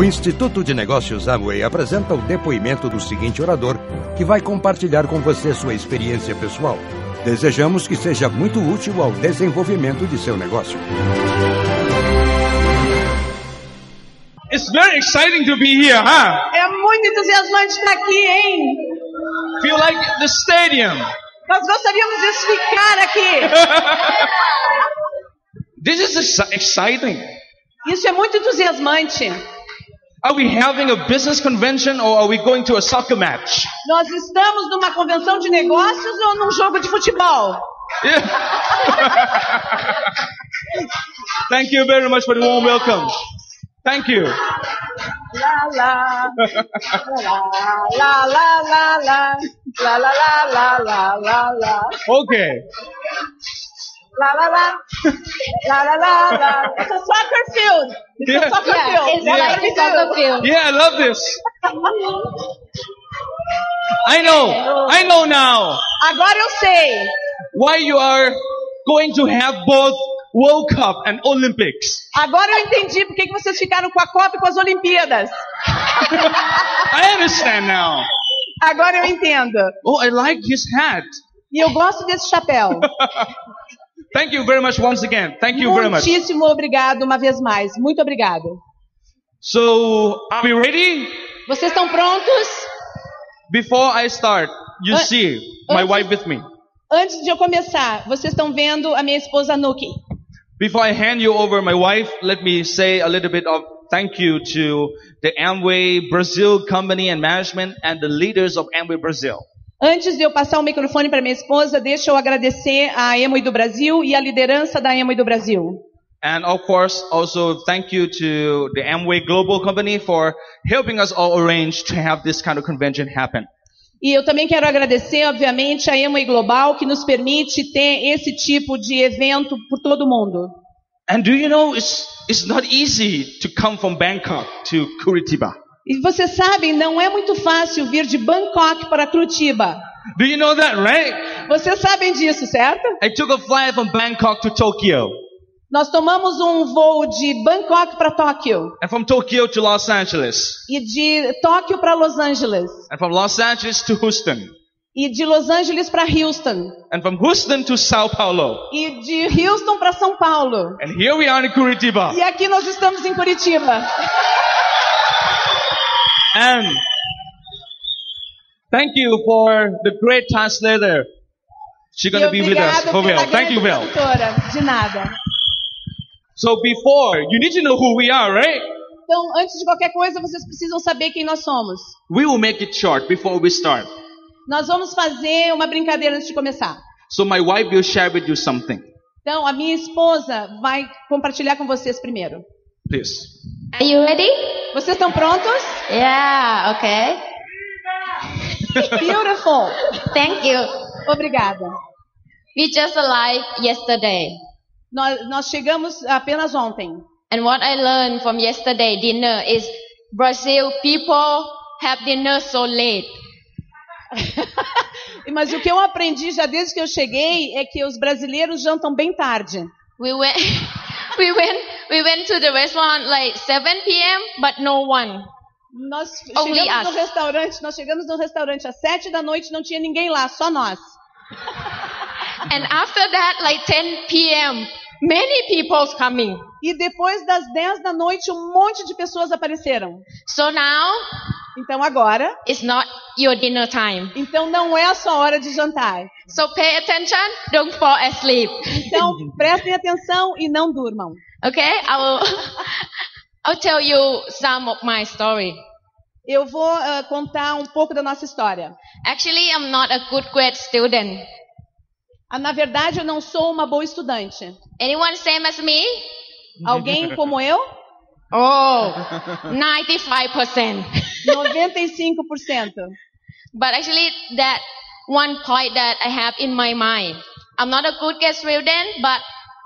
O Instituto de Negócios Amway apresenta o depoimento do seguinte orador, que vai compartilhar com você sua experiência pessoal. Desejamos que seja muito útil ao desenvolvimento de seu negócio. It's very exciting to be here, huh? É muito entusiasmante estar aqui, hein? Feel like the stadium. Nós gostaríamos de ficar aqui. This is exciting. Isso é muito entusiasmante. Are we having a business convention or are we going to a soccer match? Nós estamos numa convenção de negócios ou num jogo de futebol? Yeah. Thank you very much for the warm welcome. Thank you. La la la la la la la la la la la la. Okay. La la la, la la la la. It's a soccer field. It's a soccer field. It's like a soccer field. Yeah, I love this. I know now. Agora eu sei. Why you are going to have both World Cup and Olympics? Agora eu entendi por que vocês ficaram com a Copa e com as Olimpíadas. I understand now. Agora eu entendo. Oh, I like his hat. E eu gosto desse chapéu. Thank you very much once again. Thank you very much. Muitíssimo obrigado uma vez mais. Muito obrigado. So, are we ready? Vocês estão prontos? Before I start, you see my wife with me. Antes de eu começar, vocês estão vendo a minha esposa Nuki. Before I hand you over my wife, let me say a little bit of thank you to the Amway Brazil company and management and the leaders of Amway Brazil. Antes de eu passar o microfone para minha esposa, deixa eu agradecer a Amway do Brasil e a liderança da Amway do Brasil. And of course, also thank you to the Amway Global Company for helping us all arrange to have this kind of convention happen. E eu também quero agradecer, obviamente, a Amway Global que nos permite ter esse tipo de evento por todo mundo. And do you know it's not easy to come from Bangkok to Curitiba? E vocês sabem, não é muito fácil vir de Bangkok para Curitiba. Do you know that, right? Vocês sabem disso, certo? I took a flight from Bangkok to Tokyo. Nós tomamos um voo de Bangkok para Tóquio. And from Tokyo to Los Angeles. E de Tóquio para Los Angeles. And from Los Angeles to Houston. E de Los Angeles para Houston. And from Houston to São Paulo. E de Houston para São Paulo. And here we are in Curitiba. E aqui nós estamos em Curitiba. And thank you for the great translator. She's going to be with us for real. Thank you, Bill. De nada. So before, you need to know who we are, right? Então, antes de qualquer coisa, vocês precisam saber quem nós somos. We will make it short before we start. Nós vamos fazer uma brincadeira antes de começar. So my wife will share with you something. Então, a minha esposa vai compartilhar com vocês primeiro. Please. Are you ready? Vocês estão prontos? Yeah, okay. Beautiful. Thank you. Obrigada. We just arrived yesterday. Nós chegamos apenas ontem. And what I learned from yesterday dinner is Brazil people have dinner so late. Mas o que eu aprendi já desde que eu cheguei é que os brasileiros jantam bem tarde. We went to the restaurant like 7 p.m. but no one. Nós chegamos no restaurante às 7 da noite, não tinha ninguém lá, só nós. And after that, like 10 p.m, many people's coming. E depois das 10 da noite, um monte de pessoas apareceram. So now, então agora, it's not your dinner time. Então não é a sua hora de jantar. So pay attention, don't fall asleep. Então prestem atenção e não durmam. Okay, I'll tell you some of my story. Eu vou contar um pouco da nossa história. Actually, I'm not a good grad student. Na verdade, eu não sou uma boa estudante. Anyone same as me? Alguém como eu? Oh, 95%. 95%. But actually, that one point that I have in my mind. I'm not a good guest student, but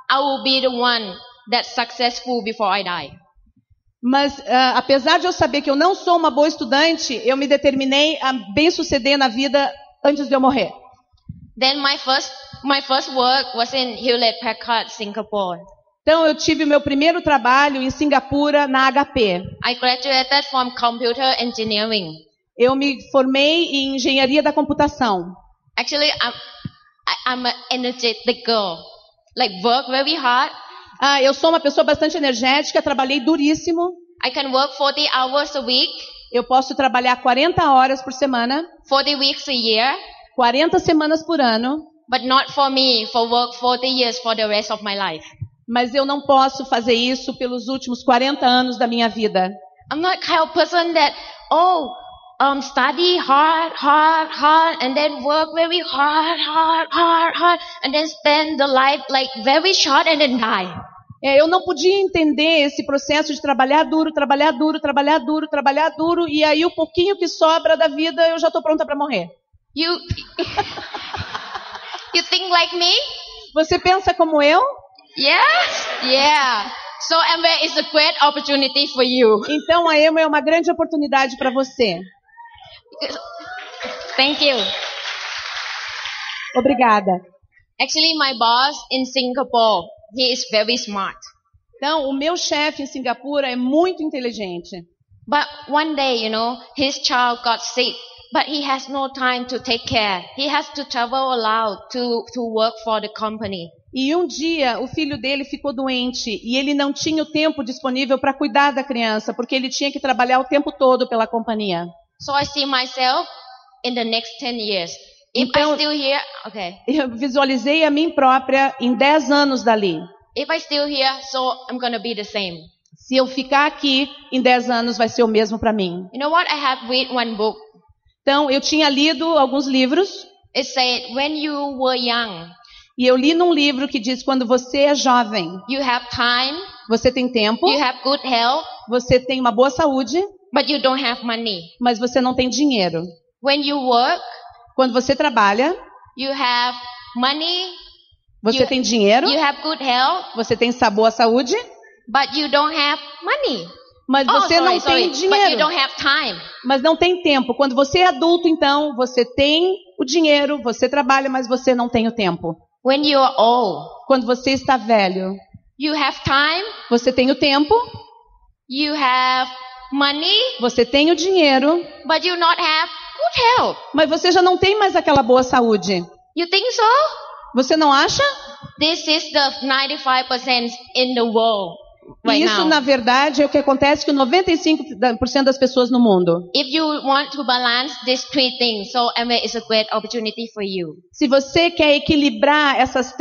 I will be the one that's successful before I die. Mas, apesar de eu saber que eu não sou uma boa estudante, eu me determinei a bem-suceder na vida antes de eu morrer. Then my first work was in Hewlett-Packard, Singapore. Então eu tive meu primeiro trabalho em Singapura na HP. I graduated from computer engineering. Eu me formei em engenharia da computação. Actually, I'm an energetic girl. Like work very hard. Eu sou uma pessoa bastante energética, trabalhei duríssimo. I can work 40 hours a week. Eu posso trabalhar 40 horas por semana. 40 weeks a year. 40 semanas por ano. But not for me, for work 40 years for the rest of my life. Mas eu não posso fazer isso pelos últimos 40 anos da minha vida. I'm not the kind of person that study hard and then work very hard and then spend the life like very short and then die. Eu não podia entender esse processo de trabalhar duro e aí o pouquinho que sobra da vida eu já estou pronta para morrer. You think like me? Você pensa como eu? Yes? Yeah. So Amway is a great opportunity for you. Então a Amway é uma grande oportunidade para você. Thank you. Obrigada. Actually, my boss in Singapore, he is very smart. Então, o meu chefe em Singapura é muito inteligente. But one day, you know, his child got sick, but he has no time to take care. He has to travel aloud to work for the company. E um dia o filho dele ficou doente e ele não tinha o tempo disponível para cuidar da criança, porque ele tinha que trabalhar o tempo todo pela companhia. So I see myself in the next 10 years. If I still here, okay. Eu visualizei a mim própria em 10 anos dali. If I still here, so I'm gonna be the same. Se eu ficar aqui, em 10 anos vai ser o mesmo para mim. You know what? I have read one book. Então, eu tinha lido alguns livros. It said, when you were young. E eu li num livro que diz, quando você é jovem, you have time, você tem tempo, you have good health, você tem uma boa saúde, but you don't have money. Mas você não tem dinheiro. When you work, quando você trabalha, you have money, você tem dinheiro, you have good health, você tem boa saúde, but you don't have money. Mas você não tem dinheiro. But you don't have time. Mas não tem tempo. Quando você é adulto, então, você tem o dinheiro, você trabalha, mas você não tem o tempo. When you are old, quando você está velho, you have time, você tem o tempo, you have money, você tem o dinheiro, but you not have good health. Mas você já não tem mais aquela boa saúde. You think so? Você não acha? This is the 95% in the world right now. Isso, na verdade, é o que acontece com 95% das pessoas no mundo. If you want to balance these three things, so Amway is a great opportunity for you. Se você quer equilibrar esses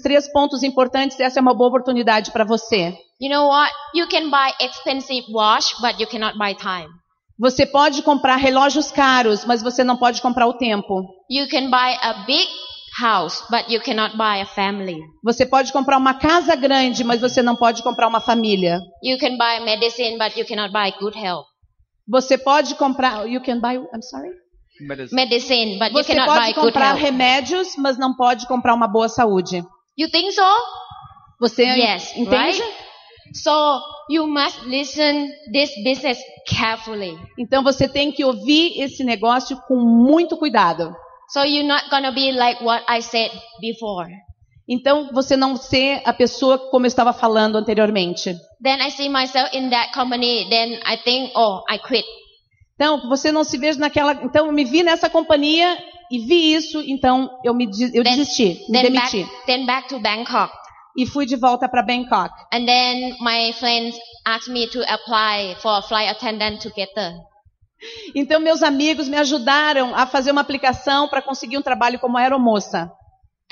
três pontos importantes, essa é uma boa oportunidade para você. You know what? You can buy expensive watch, but you cannot buy time. Você pode comprar relógios caros, mas você não pode comprar o tempo. You can buy a big house, but you cannot buy a family. Você pode comprar uma casa grande, mas você não pode comprar uma família. You can buy medicine, but you cannot buy good health. Você pode comprar, you can buy, I'm sorry? Medicine, but you cannot buy good health. Você pode comprar remédios, mas não pode comprar uma boa saúde. You think so? Você entende? Right? So you must listen this business carefully. Então você tem que ouvir esse negócio com muito cuidado. So you're not gonna be like what I said before. Então você não ser a pessoa como eu estava falando anteriormente. Then I see myself in that company, then I think, oh, I quit. Então você não se veja naquela, então eu me vi nessa companhia e vi isso, então eu desisti, me demiti. Then back to Bangkok. E fui de volta para Bangkok. And then my friends asked me to apply for a flight attendant together. Então, meus amigos me ajudaram a fazer uma aplicação para conseguir um trabalho como aeromoça.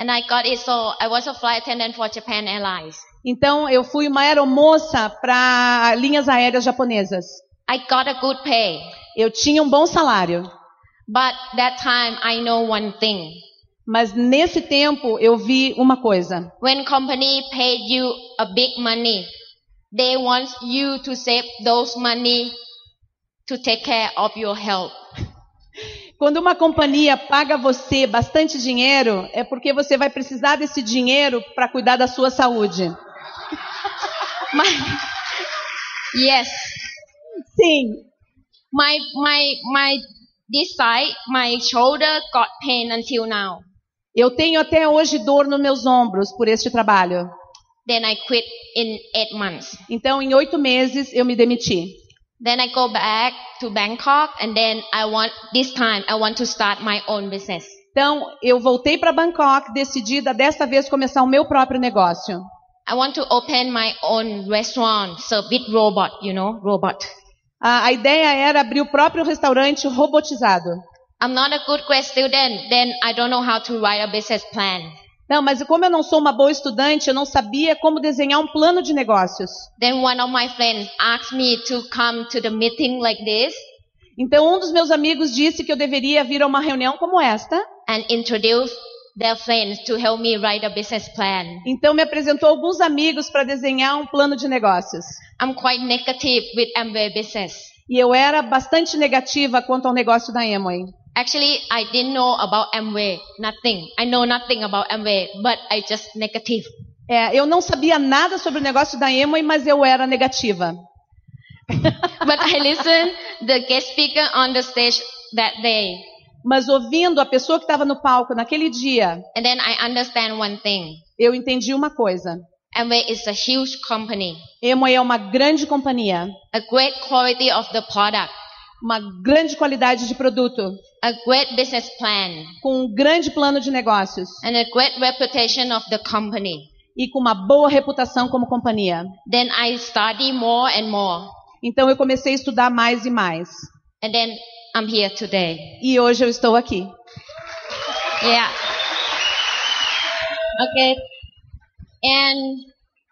And I got it, so I was a flight attendant for Japan Airlines. Então, eu fui uma aeromoça para linhas aéreas japonesas. I got a good pay. Eu tinha um bom salário. But that time I know one thing. Mas nesse tempo eu vi uma coisa. When company paid you a big money, they want you to save those money to take care of your health. Quando uma companhia paga você bastante dinheiro, é porque você vai precisar desse dinheiro para cuidar da sua saúde. Yes. Sim. This side, my shoulder got pain until now. Eu tenho até hoje dor nos meus ombros por este trabalho. Then I quit in 8 months. Então, em 8 meses, eu me demiti. Then I go back to Bangkok and then this time I want to start my own business. Então, eu voltei para Bangkok, decidida dessa vez começar o meu próprio negócio. I want to open my own restaurant, so with robot, you know, robot. A ideia era abrir o próprio restaurante robotizado. I'm not a good grad student, then I don't know how to write a business plan. Não, mas como eu não sou uma boa estudante, eu não sabia como desenhar um plano de negócios. Then one of my friends asked me to come to the meeting like this. Então um dos meus amigos disse que eu deveria vir a uma reunião como esta. And introduce their friends to help me write a business plan. Então me apresentou alguns amigos para desenhar um plano de negócios. I'm quite negative with Amway business. E eu era bastante negativa quanto ao negócio da Amway. Actually, I didn't know about Amway, nothing. I know nothing about Amway, but I just negative. Eu não sabia nada sobre o negócio da Amway, mas eu era negativa. But I listened the guest speaker on the stage that day. Mas ouvindo a pessoa que estava no palco naquele dia. And then I understand one thing. Eu entendi uma coisa. Amway is a huge company. Amway é uma grande companhia. A great quality of the product. Uma grande qualidade de produto. A great business plan. Com um grande plano de negócios. And a great reputation of the company. E com uma boa reputação como companhia. Then I study more and more. Então eu comecei a estudar mais e mais. And then I'm here today. E hoje eu estou aqui. Yeah. Okay. And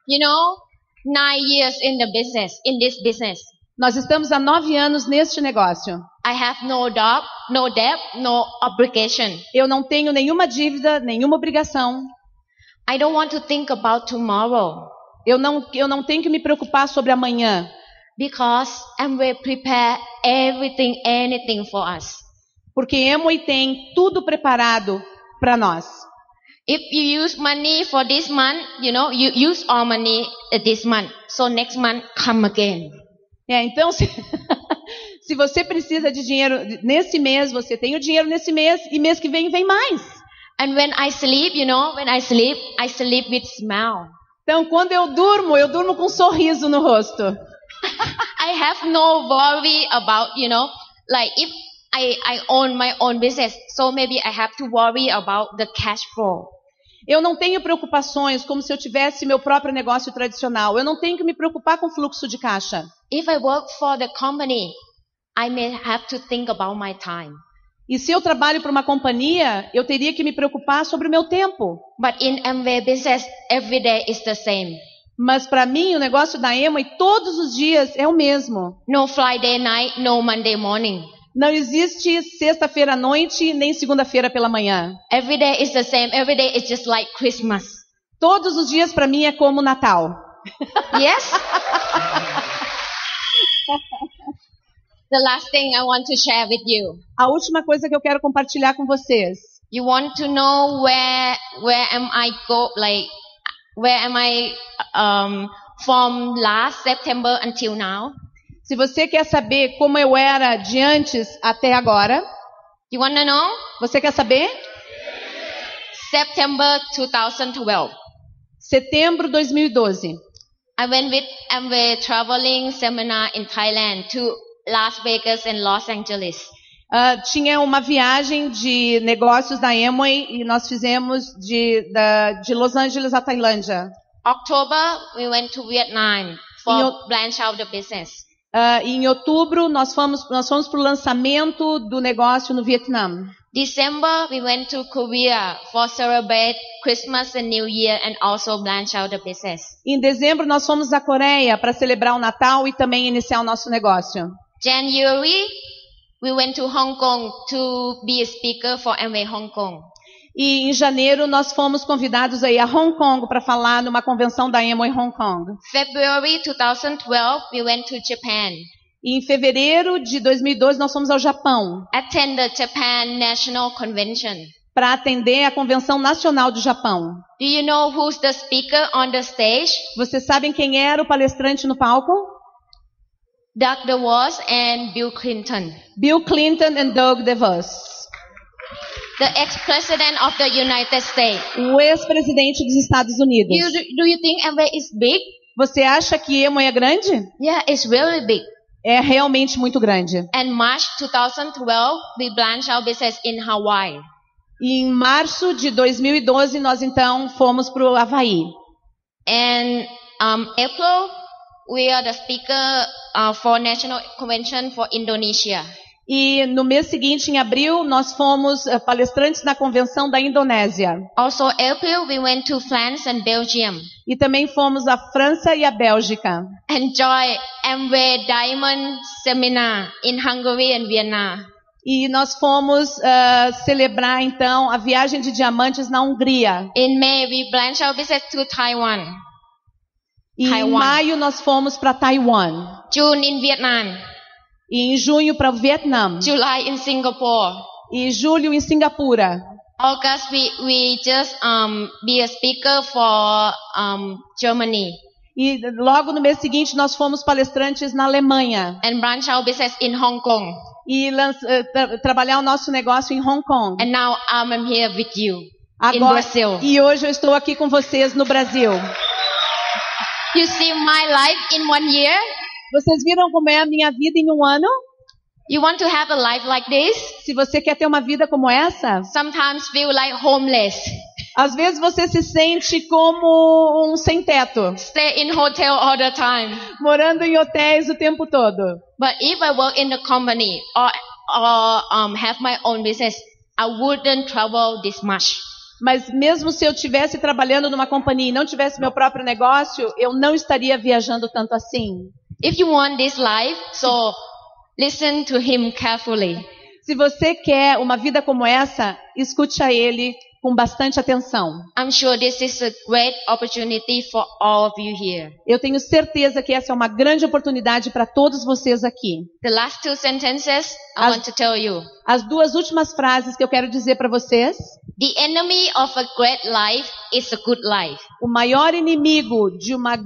you know, 9 years in the business, in this business. Nós estamos há 9 anos neste negócio. I have no job, no debt, no obligation. Eu não tenho nenhuma dívida, nenhuma obrigação. I don't want to think about tomorrow. Eu não tenho que me preocupar sobre amanhã. Because Amway prepare everything, anything for us. Porque Amway tem tudo preparado para nós. If you use money for this month, you know, you use all money this month. So next month come again. Então, se você precisa de dinheiro nesse mês, você tem o dinheiro nesse mês e mês que vem, vem mais. And when I sleep, you know, when I sleep with smile. Então, quando eu durmo com um sorriso no rosto. I have no worry about, you know, like if I own my own business, so maybe I have to worry about the cash flow. Eu não tenho preocupações como se eu tivesse meu próprio negócio tradicional. Eu não tenho que me preocupar com fluxo de caixa. If I work for the company, I may have to think about my time. E se eu trabalho para uma companhia, eu teria que me preocupar sobre o meu tempo. But in Amway business, every day is the same. Mas para mim, o negócio da Amway todos os dias é o mesmo. No Friday night, no Monday morning. Não existe sexta-feira à noite nem segunda-feira pela manhã. Every day is the same. Every day is just like Christmas. Todos os dias para mim é como Natal. Yes. The last thing I want to share with you. A última coisa que eu quero compartilhar com vocês. You want to know where am I go, like where am I from last September until now? Se você quer saber como eu era de antes até agora. You wanna know? Você quer saber? September 2012. Setembro 2012. I went with Amway traveling seminar in Thailand to Las Vegas and Los Angeles. Tinha uma viagem de negócios da Amway e nós fizemos de Los Angeles à Tailândia. October we went to Vietnam for branch out the business. Em outubro nós fomos para o lançamento do negócio no Vietnã. December we went to Korea for celebrate Christmas and New Year and also branch out the business. Em dezembro nós fomos à Coreia para celebrar o Natal e também iniciar o nosso negócio. January we went to Hong Kong to be a speaker for Amway Hong Kong. E em janeiro nós fomos convidados a ir a Hong Kong para falar numa convenção da Amway em Hong Kong. February 2012 we went to Japan. E em fevereiro de 2012 nós fomos ao Japão. Attend the Japan National Convention. Para atender a Convenção Nacional do Japão. Do you know who's the speaker on the stage? Vocês sabem quem era o palestrante no palco? Doug DeVos and Bill Clinton. Bill Clinton and Doug DeVos. the ex-president of the United States. O ex-presidente dos Estados Unidos. Do you think Amway is big? Você acha que Amway é grande? Yeah, it's really big. É realmente muito grande. And March 2012, we branched our business in Hawaii. E em março de 2012 nós então fomos para o Havaí. And April we are the speaker for National Convention for Indonesia. E no mês seguinte, em abril, nós fomos palestrantes na convenção da Indonésia. Also April we went to France and Belgium. E também fomos à França e à Bélgica. Enjoy Amway Diamond Seminar in Hungary and Vienna. E nós fomos celebrar então a viagem de diamantes na Hungria. In May we branched our business to Taiwan. E em maio nós fomos para Taiwan. June in Vietnam. E em junho para o Vietnã. July in Singapore. E julho em Singapura. August we just be a speaker for Germany. E logo no mês seguinte nós fomos palestrantes na Alemanha. And branch our business in Hong Kong. E trabalhar o nosso negócio em Hong Kong. And now I'm here with you. Agora, in Brazil. E hoje eu estou aqui com vocês no Brasil. You see my life in 1 year? Vocês viram como é a minha vida em 1 ano? You want to have a life like this? Se você quer ter uma vida como essa? Sometimes feel like homeless. Às vezes você se sente como um sem teto. Stay in hotel all the time. Morando em hotéis o tempo todo. But if I work in a company or have my own business, I wouldn't travel this much. Mas mesmo se eu estivesse trabalhando numa companhia e não tivesse meu próprio negócio, eu não estaria viajando tanto assim. If you want this life, so listen to him carefully. Se você quer uma vida como essa, escute a ele com bastante atenção. I'm sure this is a great opportunity for all of you here. Eu tenho certeza que essa é uma grande oportunidade para todos vocês aqui. The last two sentences I want to tell you. As duas últimas frases que eu quero dizer para vocês. The enemy of a great life is a good life. O maior inimigo de uma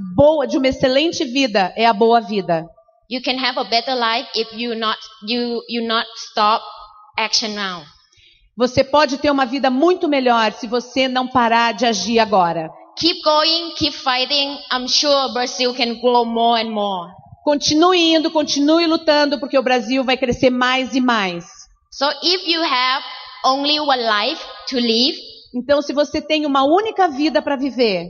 excelente vida é a boa vida. You can have a better life if you not stop action now. Você pode ter uma vida muito melhor se você não parar de agir agora. Keep going, keep fighting. I'm sure Brazil can grow more and more. Continue indo, continue lutando, porque o Brasil vai crescer mais e mais. So if you have only one life to live, então se você tem uma única vida para viver,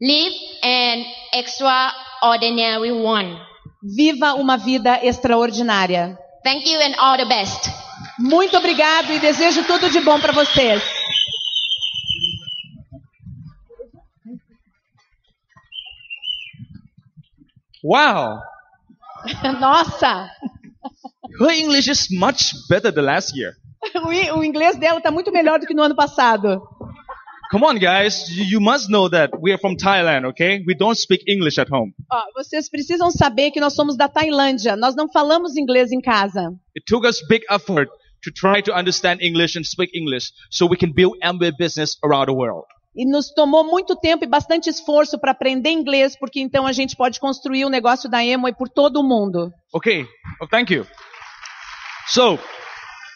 live an extraordinary one. Viva uma vida extraordinária. Thank you and all the best. Muito obrigado e desejo tudo de bom para vocês. Wow! Nossa! Her English is much better than last year. O inglês dela está muito melhor do que no ano passado. Come on, guys. You must know that we are from Thailand, okay? We don't speak English at home. Vocês precisam saber que nós somos da Tailândia. Nós não falamos inglês em casa. It took us big effort to try to understand English and speak English, so we can build Amway business around the world. E nos tomou muito tempo e bastante esforço para aprender inglês, porque então a gente pode construir o negócio da Amway por todo o mundo. Okay. Oh, thank you. So,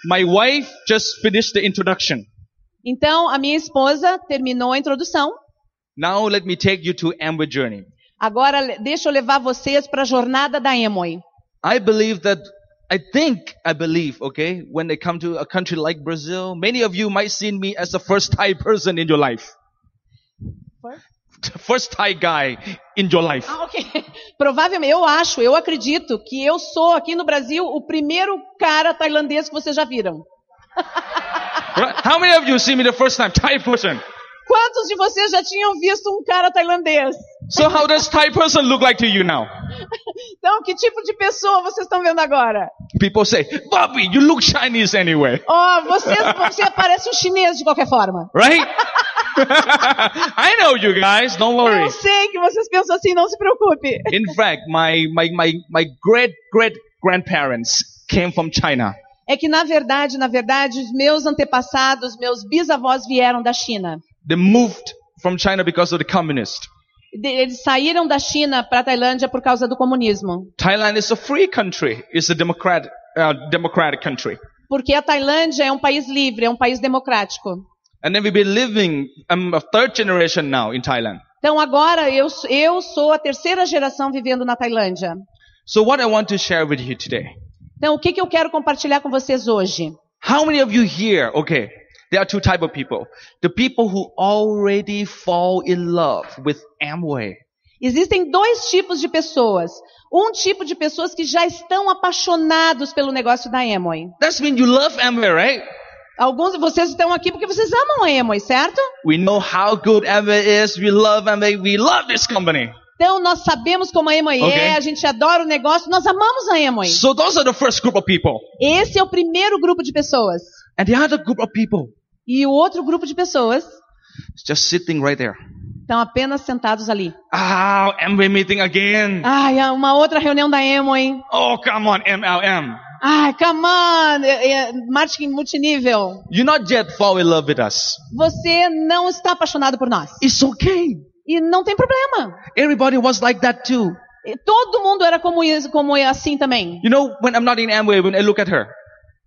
my wife just finished the introduction. Então, a minha esposa terminou a introdução. Now let me take you to Amway journey. Agora deixa eu levar vocês para a jornada da Amway. I think, okay, when they come to a country like Brazil, many of you might see me as the first Thai person in your life. First Thai guy in your life. Ah, okay. Provavelmente, eu acredito que eu sou aqui no Brasil o primeiro cara tailandês que vocês já viram. How many of you see me the first time, Thai person? Quantos de vocês já tinham visto um cara tailandês? So how does Thai person look like to you now? Então, que tipo de pessoa vocês estão vendo agora? People say, Bobby, you look Chinese anyway. Oh, você parece um chinês de qualquer forma. Right? I know you guys, don't worry. Eu sei que vocês pensam assim, não se preocupe. In fact, my great-great-grandparents came from China. É que na verdade, meus antepassados, meus bisavós vieram da China. They moved from China because of the communist. Eles saíram da China para a Tailândia por causa do comunismo. Thailand is a free country. It's a democratic country. Porque a Tailândia é um país livre, é um país democrático. And then we've been living a third generation now in Thailand. Então agora eu sou a terceira geração vivendo na Tailândia. So what I want to share with you today. Então o que eu quero compartilhar com vocês hoje? How many of you here? Okay, there are two types of people. The people who already fall in love with Amway. Existem dois tipos de pessoas. Um tipo de pessoas que já estão apaixonados pelo negócio da Amway. That's mean you love Amway, right? Alguns de vocês estão aqui porque vocês amam a Amway, certo? We know how good Amway is. We love Amway. We love this company. Então nós sabemos como a Amway é, a gente adora o negócio, nós amamos a Amway. So those are the first group of people. Esse é o primeiro grupo de pessoas. And the other group of people. E o outro grupo de pessoas. Just sitting right there. Estão apenas sentados ali. Ah, Amway meeting again. Ai, uma outra reunião da Amway. Oh, come on, MLM. Ah, come on, marketing multinível. You not yet fall in love with us. Você não está apaixonado por nós. It's okay. E não tem problema. Everybody was like that too. E todo mundo era como assim também. You know, when I'm not in Amway, when I look at her.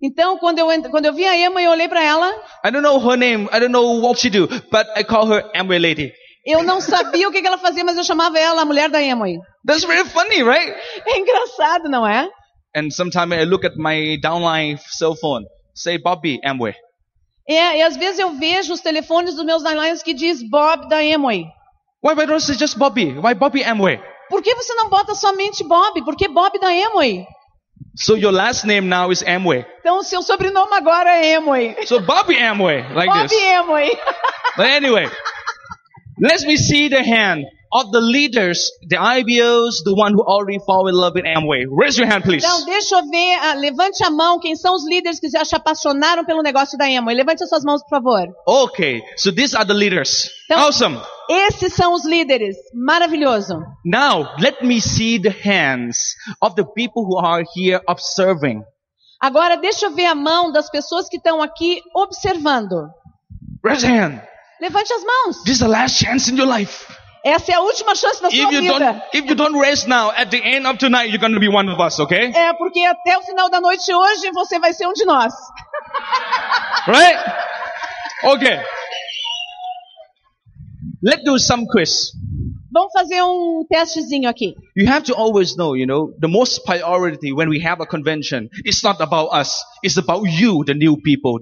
Então, quando eu vi a Amway, eu olhei para ela. I don't know her name, I don't know what she do, but I call her Amway lady. Eu não sabia o que ela fazia, mas eu chamava ela a mulher da Amway. That's really funny, right? É engraçado, não é? And sometimes I look at my downline cell phone, say Bobby Amway. E às vezes eu vejo os telefones dos meus downlines que diz Bob da Amway. Why don't you just Bobby? Why Bobby Amway? Por que você não bota somente Bob? Por que Bob da Amway? So your last name now is Amway. Então seu sobrenome agora é Amway. So Bobby Amway, like Bobby this. Bobby Amway. But anyway, let me see the hand of the leaders, the IBOs, the one who already fall in love with Amway. Raise your hand, please. Então deixa eu ver, levante a mão quem são os líderes que já se apaixonaram pelo negócio da Amway. Levante as suas mãos, por favor. Okay, so these are the leaders. Então, awesome. Esses são os líderes. Maravilhoso. Now, let me see the hands of the people who are here observing. Agora, deixa eu ver a mão das pessoas que estão aqui observando. Raise your hand. Levante as mãos. This is the last chance in your life. Essa é a última chance da sua vida. If you don't raise now, at the end of tonight, you're going to be one of us, okay? É porque até o final da noite hoje você vai ser um de nós. Right? Okay. Let's do some quiz. Vamos fazer um testezinho aqui. You have to always know, you know, the most priority when we have a convention, it's not about us, it's about you, the new people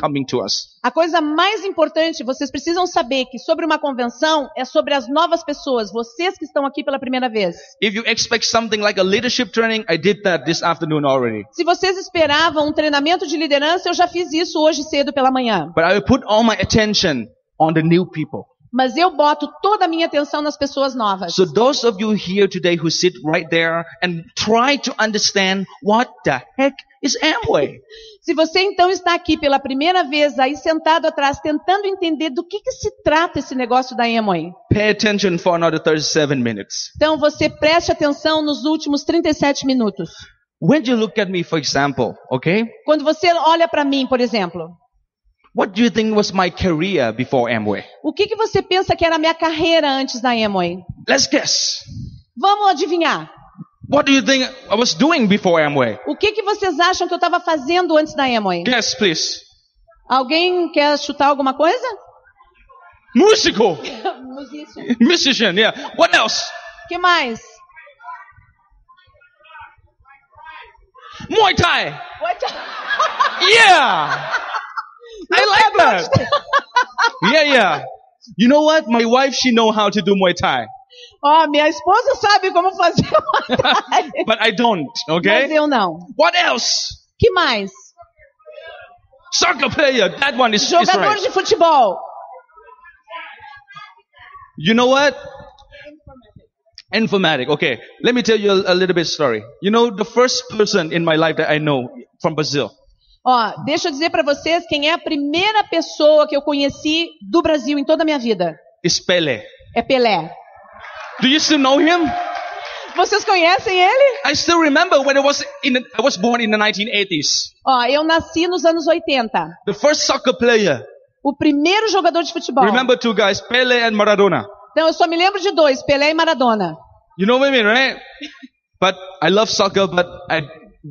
coming to us. A coisa mais importante, vocês precisam saber que sobre uma convenção é sobre as novas pessoas, vocês que estão aqui pela primeira vez. If you expect something like a leadership training, I did that this afternoon already. Se vocês esperavam um treinamento de liderança, eu já fiz isso hoje cedo pela manhã. But I will put all my attention on the new people. Mas eu boto toda a minha atenção nas pessoas novas. So those of you here today who sit right there and try to understand what the heck is Amway. Se você então está aqui pela primeira vez aí sentado atrás tentando entender do que se trata esse negócio da Amway. Pay attention for another 37 minutes. Então você preste atenção nos últimos 37 minutos. When you look at me, for example, okay? Quando você olha para mim, por exemplo. What do you think was my career before Amway? O que você pensa que era a minha carreira antes da Amway? Let's guess. Vamos adivinhar. What do you think I was doing before Amway? O que vocês acham que eu estava fazendo antes da Amway? Guess, please. Alguém quer chutar alguma coisa? Músico. Musician, yeah. What else? Que mais? Muay Thai. Muay Thai. Yeah. I like that. Yeah, yeah. You know what? My wife, she know how to do Muay Thai. Oh, minha esposa sabe como fazer Muay Thai. But I don't, okay? Mas eu não. What else? Que mais? Soccer player. That one is right. Jogador de futebol. You know what? Informatic. Okay. Let me tell you a little bit story. You know, the first person in my life that I know from Brazil. Ó, deixa eu dizer para vocês quem é a primeira pessoa que eu conheci do Brasil em toda a minha vida. Pelé. É Pelé. Do you still know him? Vocês conhecem ele? I still remember when I was born in the 1980s. Ó, eu nasci nos anos 80. The first soccer player. O primeiro jogador de futebol. Remember two guys, Pelé and Maradona. Então eu só me lembro de dois, Pelé e Maradona. You know what I mean, right? But I love soccer, but I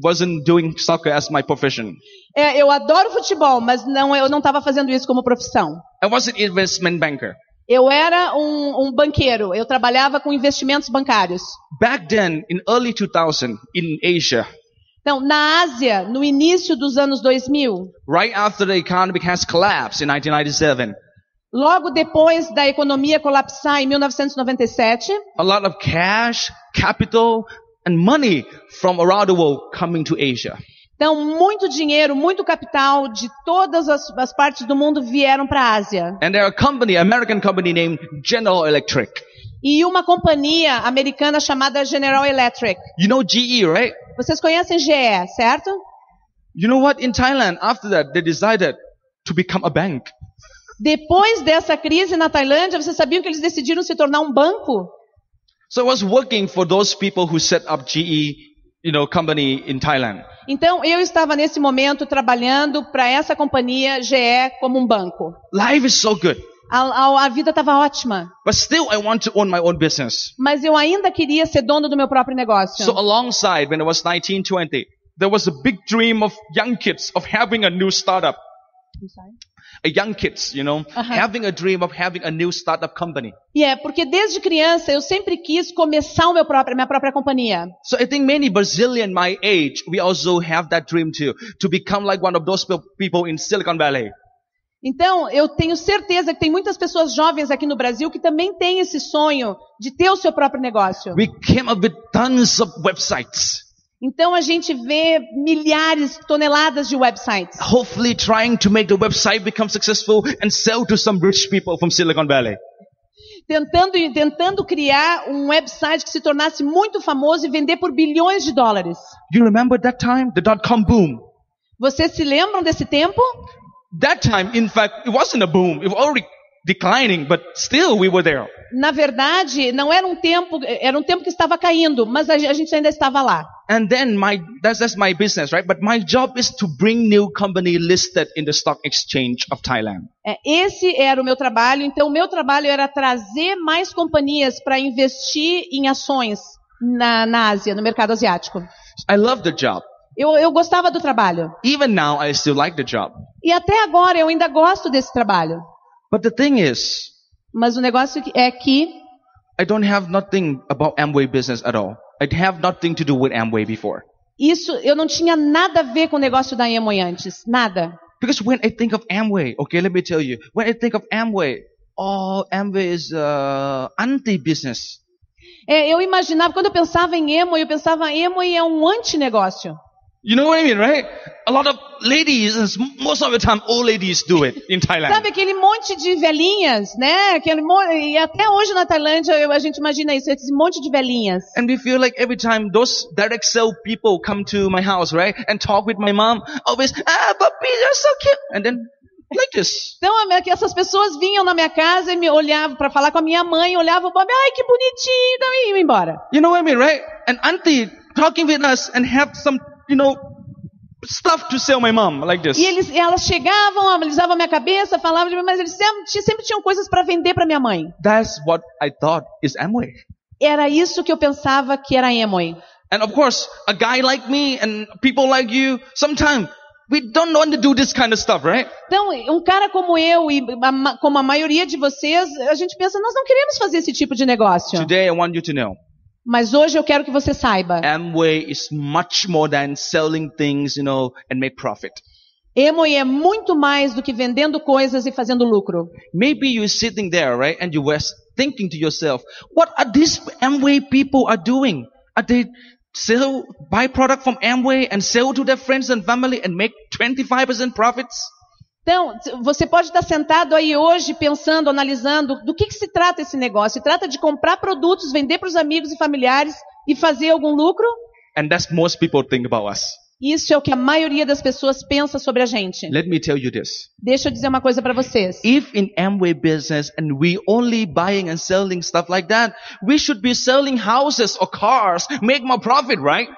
wasn't doing soccer as my profession. É, eu adoro futebol, mas não, eu não estava fazendo isso como profissão. I was an investment banker. Eu era um banqueiro. Eu trabalhava com investimentos bancários. Back then, in early 2000, in Asia. Então, na Ásia, no início dos anos 2000. Right after the economy has collapsed in 1997. Logo depois da economia colapsar em 1997. A lot of cash, capital and money from around the world coming to Asia. Então, muito dinheiro, muito capital de todas as partes do mundo vieram para a Ásia. And there a company, American company named General Electric. E uma companhia americana chamada General Electric. You know GE, right? Vocês conhecem GE, certo? You know what? In Thailand, after that, they decided to become a bank. Depois dessa crise na Tailândia, vocês sabiam que eles decidiram se tornar um banco? So I was working for those people who set up GE. You know, company in Thailand. Então eu estava nesse momento trabalhando para essa companhia GE como um banco. Life is so good. A vida estava ótima. But still I want to own my own business. Mas eu ainda queria ser dono do meu próprio negócio. So alongside when I was 19, 20, there was a big dream of young kids of having a new startup. I'm sorry? A young kids, you know, having a dream of having a new startup company. Yeah, porque desde criança eu sempre quis começar minha própria companhia. So I think many Brazilian my age, we also have that dream too, to become like one of those people in Silicon Valley. Então, eu tenho certeza que tem muitas pessoas jovens aqui no Brasil que também têm esse sonho de ter o seu próprio negócio. We came up with tons of websites. Então a gente vê milhares, toneladas de websites. Hopefully trying to make the website become successful and sell to some rich people from Silicon Valley. Tentando criar um website que se tornasse muito famoso e vender por bilhões de dólares. You remember that time, the dot-com boom? Vocês se lembram desse tempo? That time, in fact, it wasn't a boom. It was already declining, but still we were there. Na verdade, não era um tempo que estava caindo, mas a gente ainda estava lá. And then that's my business, right? But my job is to bring new company listed in the stock exchange of Thailand. Esse era o meu trabalho. Então, o meu trabalho era trazer mais companhias para investir em ações na Ásia, no mercado asiático. I love the job. Eu gostava do trabalho. Even now, I still like the job. E até agora eu ainda gosto desse trabalho. But the thing is, mas o negócio é que I don't have nothing about Amway business at all. I have nothing to do with Amway before. Isso, eu não tinha nada a ver com o negócio da Amway antes, nada. Because when I think of Amway, okay, let me tell you, when I think of Amway, oh, Amway is anti-business. Eu imaginava, quando eu pensava em Amway, Amway é um anti-negócio. You know what I mean, right? A lot of ladies, most of the time, old ladies do it in Thailand. Sabe aquele monte de velhinhas, né? E até hoje na Tailândia a gente imagina isso, esse monte de velhinhas. And we feel like every time those direct sell people come to my house, right? And talk with my mom, always, Bobby, you're so cute. And then, like this. Então, essas pessoas vinham na minha casa e me olhavam para falar com a minha mãe, olhavam o Bobby, ai, que bonitinho, então, e iam embora. You know what I mean, right? And auntie talking with us and have some, you know, stuff to sell my mom, like this. E elas chegavam, analisavam a minha cabeça, falavam de mim, mas eles sempre tinham coisas para vender para minha mãe. That's what I thought is Amway. Era isso que eu pensava que era Amway. And of course, a guy like me and people like you, sometimes we don't want to do this kind of stuff, right? Então, um cara como eu e como a maioria de vocês, a gente pensa, nós não queremos fazer esse tipo de negócio. Today I want you to know. Mas hoje eu quero que você saiba. Amway is much more than selling things, you know, and make profit. Amway é muito mais do que vendendo coisas e fazendo lucro. Maybe you're sitting there, right, and you were thinking to yourself, what are these Amway people are doing? Are they buy product from Amway and sell to their friends and family and make 25% profits? Então, você pode estar sentado aí hoje pensando, analisando do que se trata esse negócio. Se trata de comprar produtos, vender para os amigos e familiares e fazer algum lucro? And that's most people think about us. Isso é o que a maioria das pessoas pensa sobre a gente. Let me tell you this. Deixa eu dizer uma coisa para vocês. If in Amway business and we only buying and selling stuff like that, we should be selling houses or cars, make more profit, right?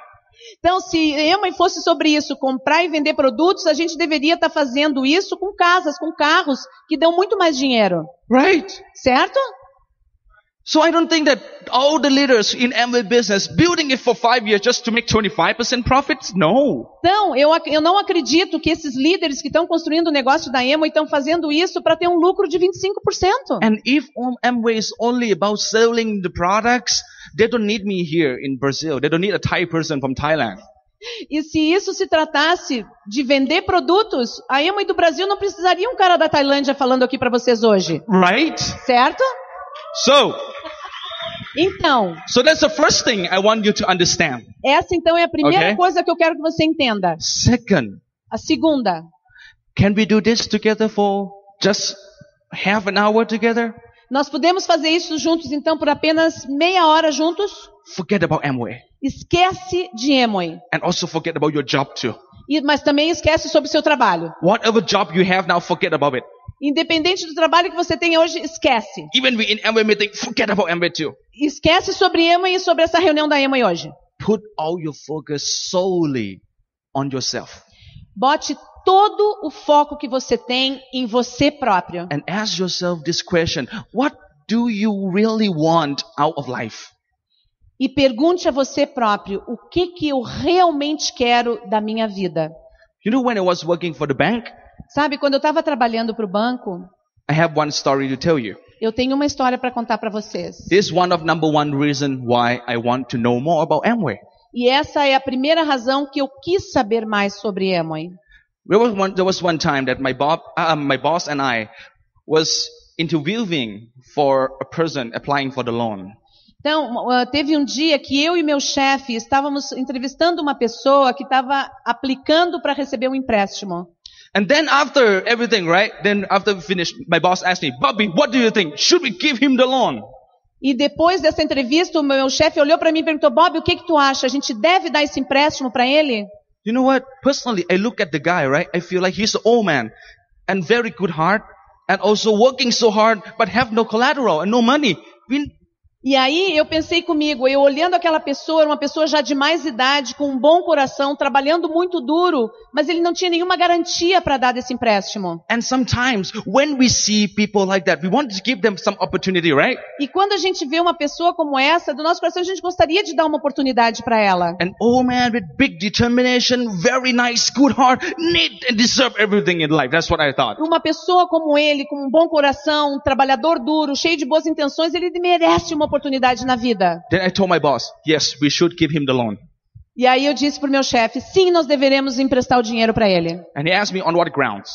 Então, se Amway fosse sobre isso, comprar e vender produtos, a gente deveria estar fazendo isso com casas, com carros, que dão muito mais dinheiro. Right? Certo? So I don't think that all the leaders in Amway business building it for 5 years just to make 25% profits, no. Então, eu não acredito que esses líderes que estão construindo o negócio da Amway estão fazendo isso para ter um lucro de 25%. And if Amway is only about selling the products, they don't need me here in Brazil. They don't need a Thai person from Thailand. E se isso se tratasse de vender produtos, a Amway do Brasil não precisaria um cara da Tailândia falando aqui para vocês hoje. Right? Certo? So that's the first thing I want you to understand. Essa então é a primeira coisa que eu quero que você entenda. Second. A segunda. Can we do this together for just half an hour together? Nós podemos fazer isso juntos então por apenas meia hora juntos? Forget about Amway. Esquece de Amway. And also forget about your job too. Mas também esquece sobre o seu trabalho. Whatever job you have now, forget about it. Independente do trabalho que você tem hoje, esquece. Even in Amway meeting, forget about Amway too. Esquece sobre Amway e sobre essa reunião da Amway hoje. Put all your focus solely on yourself. Bote todo o foco que você tem em você próprio. And ask yourself this question: what do you really want out of life? E pergunte a você próprio: o que que eu realmente quero da minha vida? You know, when I was working for the bank, sabe, quando eu estava trabalhando para o banco, I have one story to tell you. Eu tenho uma história para contar para vocês. This one of number one reason why I want to know more about Amway. E essa é a primeira razão que eu quis saber mais sobre Amway. There was one time that my boss and I was interviewing for a person applying for the loan. Então, teve um dia que eu e meu chefe estávamos entrevistando uma pessoa que estava aplicando para receber um empréstimo. And then after everything, right? Then after we finished, my boss asked me, Bobby, what do you think? Should we give him the loan? E depois dessa entrevista, o meu chefe olhou para mim e perguntou, Bob, o que tu acha? A gente deve dar esse empréstimo para ele? You know what? Personally, I look at the guy, right? I feel like he's an old man and very good heart and also working so hard but have no collateral and no money. E aí eu pensei comigo, eu olhando aquela pessoa, uma pessoa já de mais idade, com um bom coração, trabalhando muito duro, mas ele não tinha nenhuma garantia para dar desse empréstimo. And sometimes when we see people like that, we want to give them some opportunity, right? E quando a gente vê uma pessoa como essa, do nosso coração a gente gostaria de dar uma oportunidade para ela. An old man with big determination, very nice, good heart, need and deserve everything in life. That's what I thought. Uma pessoa como ele, com um bom coração, um trabalhador duro, cheio de boas intenções, ele merece uma oportunidade na vida. Then I told my boss, yes, we should give him the loan. E aí eu disse pro meu chefe, sim, nós deveremos emprestar o dinheiro para ele. And he asked me on what grounds?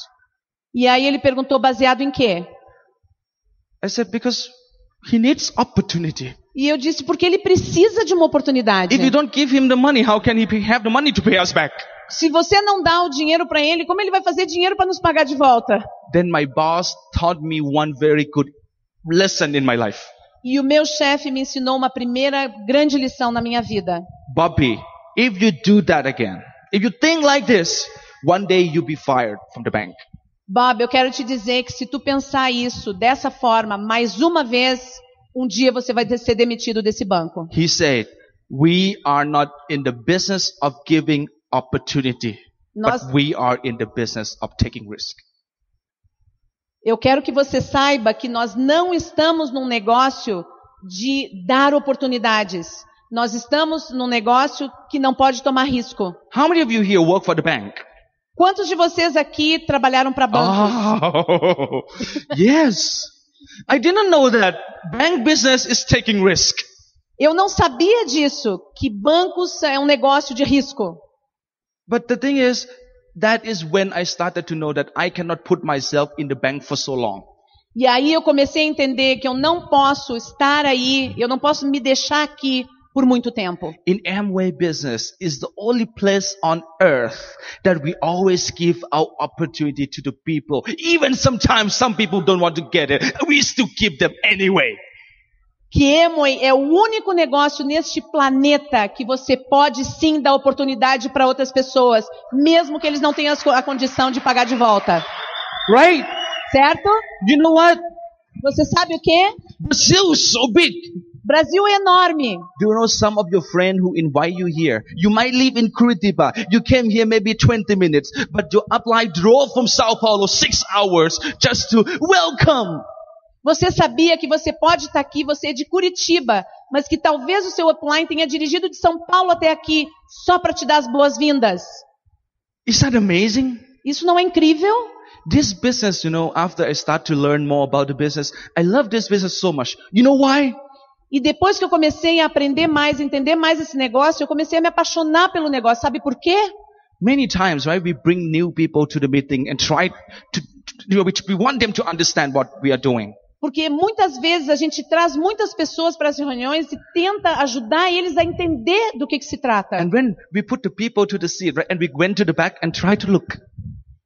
E aí ele perguntou baseado em quê? I said because he needs opportunity. E eu disse porque ele precisa de uma oportunidade. If you don't give him the money, how can he have the money to pay us back? Se você não dá o dinheiro para ele, como ele vai fazer dinheiro para nos pagar de volta? Then my boss taught me one very good lesson in my life. E o meu chefe me ensinou uma primeira grande lição na minha vida. Bobby, if you do that again, if you think like this, one day you'll be fired from the bank. Bob, eu quero te dizer que se tu pensar isso dessa forma mais uma vez, um dia você vai ser demitido desse banco. He said, we are not in the business of giving opportunity, but we are in the business of taking risk. Eu quero que você saiba que nós não estamos num negócio de dar oportunidades. Nós estamos num negócio que não pode tomar risco. How many of you here work for the bank? Quantos de vocês aqui trabalharam para bancos? Oh, yes. I didn't know that bank business is taking risk. Eu não sabia disso, que bancos é um negócio de risco. But the thing is, that is when I started to know that I cannot put myself in the bank for so long. E aí eu comecei a entender que eu não posso estar aí, eu não posso me deixar aqui por muito tempo. In Amway business is the only place on earth that we always give our opportunity to the people. Even sometimes some people don't want to get it. We still give them anyway. Que Amway é o único negócio neste planeta que você pode sim dar oportunidade para outras pessoas, mesmo que eles não tenham a condição de pagar de volta. Right? Certo? You know what? Você sabe o quê? Brazil is so big. Brasil é enorme. Do you know some of your friends who invite you here? You might live in Curitiba. You came here maybe 20 minutes, but your upline drove from São Paulo 6 hours just to welcome. Você sabia que você pode estar aqui, você é de Curitiba, mas que talvez o seu upline tenha dirigido de São Paulo até aqui só para te dar as boas-vindas. Is that amazing? Isso não é incrível? This business, you know, after I start to learn more about the business, I love this business so much. You know why? E depois que eu comecei a aprender mais, entender mais esse negócio, eu comecei a me apaixonar pelo negócio. Sabe por quê? Many times, right, we bring new people to the meeting and try to we want them to understand what we are doing. Porque muitas vezes a gente traz muitas pessoas para as reuniões e tenta ajudar eles a entender do que se trata. And when we put the people to the seat, right, and we went to the back and try to look.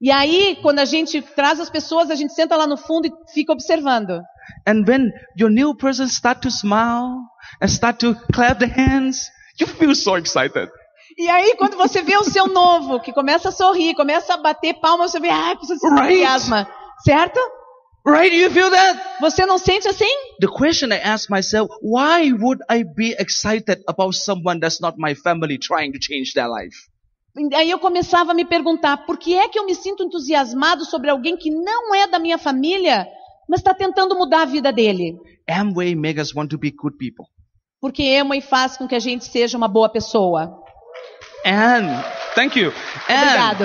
E aí, quando a gente traz as pessoas, a gente senta lá no fundo e fica observando. And when your new person start to smile and start to clap their hands, you feel so excited. E aí, quando você vê o seu novo que começa a sorrir, começa a bater palma, você vê, precisa ser entusiasma, certo? Right? You feel that? Você não sente assim? The question I ask myself, why would I be excited about someone that's not my family trying to change their life? Aí eu começava a me perguntar, por que é que eu me sinto entusiasmado sobre alguém que não é da minha família, mas está tentando mudar a vida dele? Amway makes us want to be good people. Porque Amway faz com que a gente seja uma boa pessoa. And, thank you. Obrigado.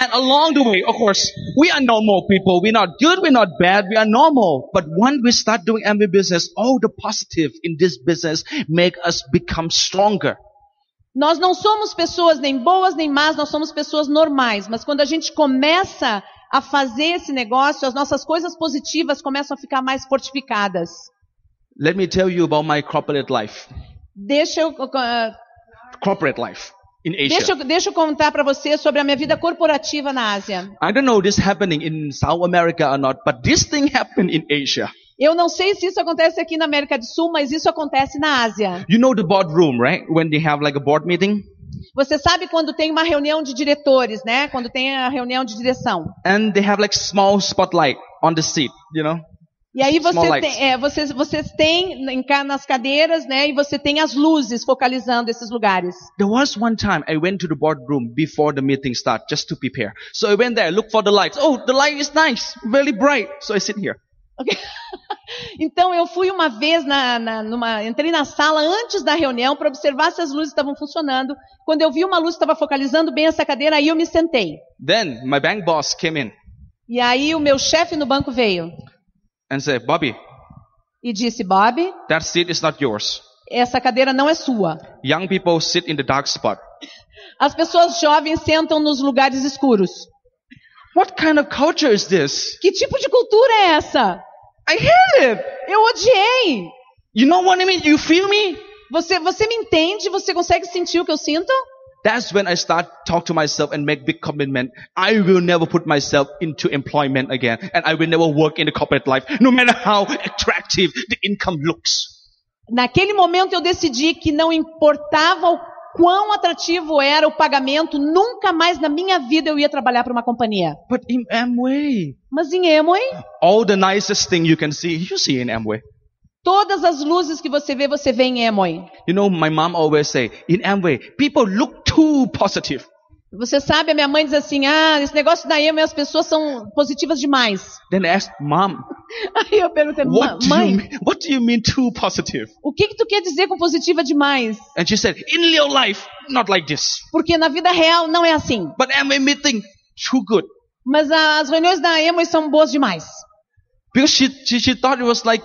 And along the way, of course, we are normal people. We're not good, we're not bad, we are normal. But when we start doing Amway business, all the positive in this business make us become stronger. Nós não somos pessoas nem boas nem más, nós somos pessoas normais. Mas quando a gente começa a fazer esse negócio, as nossas coisas positivas começam a ficar mais fortificadas. Let me tell you about my corporate life. Corporate life in Asia. Deixa eu contar para você sobre a minha vida corporativa na Ásia. I don't know this happening in South America or not, but this thing happened in Asia. Eu não sei se isso acontece aqui na América do Sul, mas isso acontece na Ásia. You know the boardroom, right? When they have like a board meeting. Você sabe quando tem uma reunião de diretores, né? Quando tem a reunião de direção. And they have like small spotlight on the seat, you know? E aí vocês têm nas cadeiras, né? E você tem as luzes focalizando esses lugares. There was one time I went to the boardroom before the meeting started, just to prepare. So I went there, looked for the lights. Oh, the light is nice, very bright. So I sit here. Okay. Então eu fui uma vez entrei na sala antes da reunião para observar se as luzes estavam funcionando. Quando eu vi uma luz que estava focalizando bem essa cadeira, aí eu me sentei. Then my bank boss came in. E aí o meu chefe no banco veio. And said, Bobby. E disse, Bobby. That seat is not yours. Essa cadeira não é sua. Young people sit in the dark spot. As pessoas jovens sentam nos lugares escuros. What kind of culture is this? Que tipo de cultura é essa? I hate it. Eu odiei. You know what I mean? You feel me? Você me entende? Você consegue sentir o que eu sinto? That's when I start talk to myself and make big commitment. I will never put myself into employment again, and I will never work in the corporate life, no matter how attractive the income looks. Naquele momento eu decidi que não importava o quão atrativo era o pagamento, nunca mais na minha vida eu ia trabalhar para uma companhia. But in Amway, mas em Amway, all the nicest thing you see in Amway. Todas as luzes que você vê em Amway. You know, my mom always say, in Amway, people look too positive. Você sabe, a minha mãe diz assim, esse negócio da Amway, as pessoas são positivas demais. Then I asked, Mom. Aí eu perguntei, mãe, what do you mean too positive? O que tu quer dizer com positiva demais? And she said, in real life, not like this. Porque na vida real não é assim. But Amway meeting, too good. Mas as reuniões da Amway são boas demais. Because she thought it was like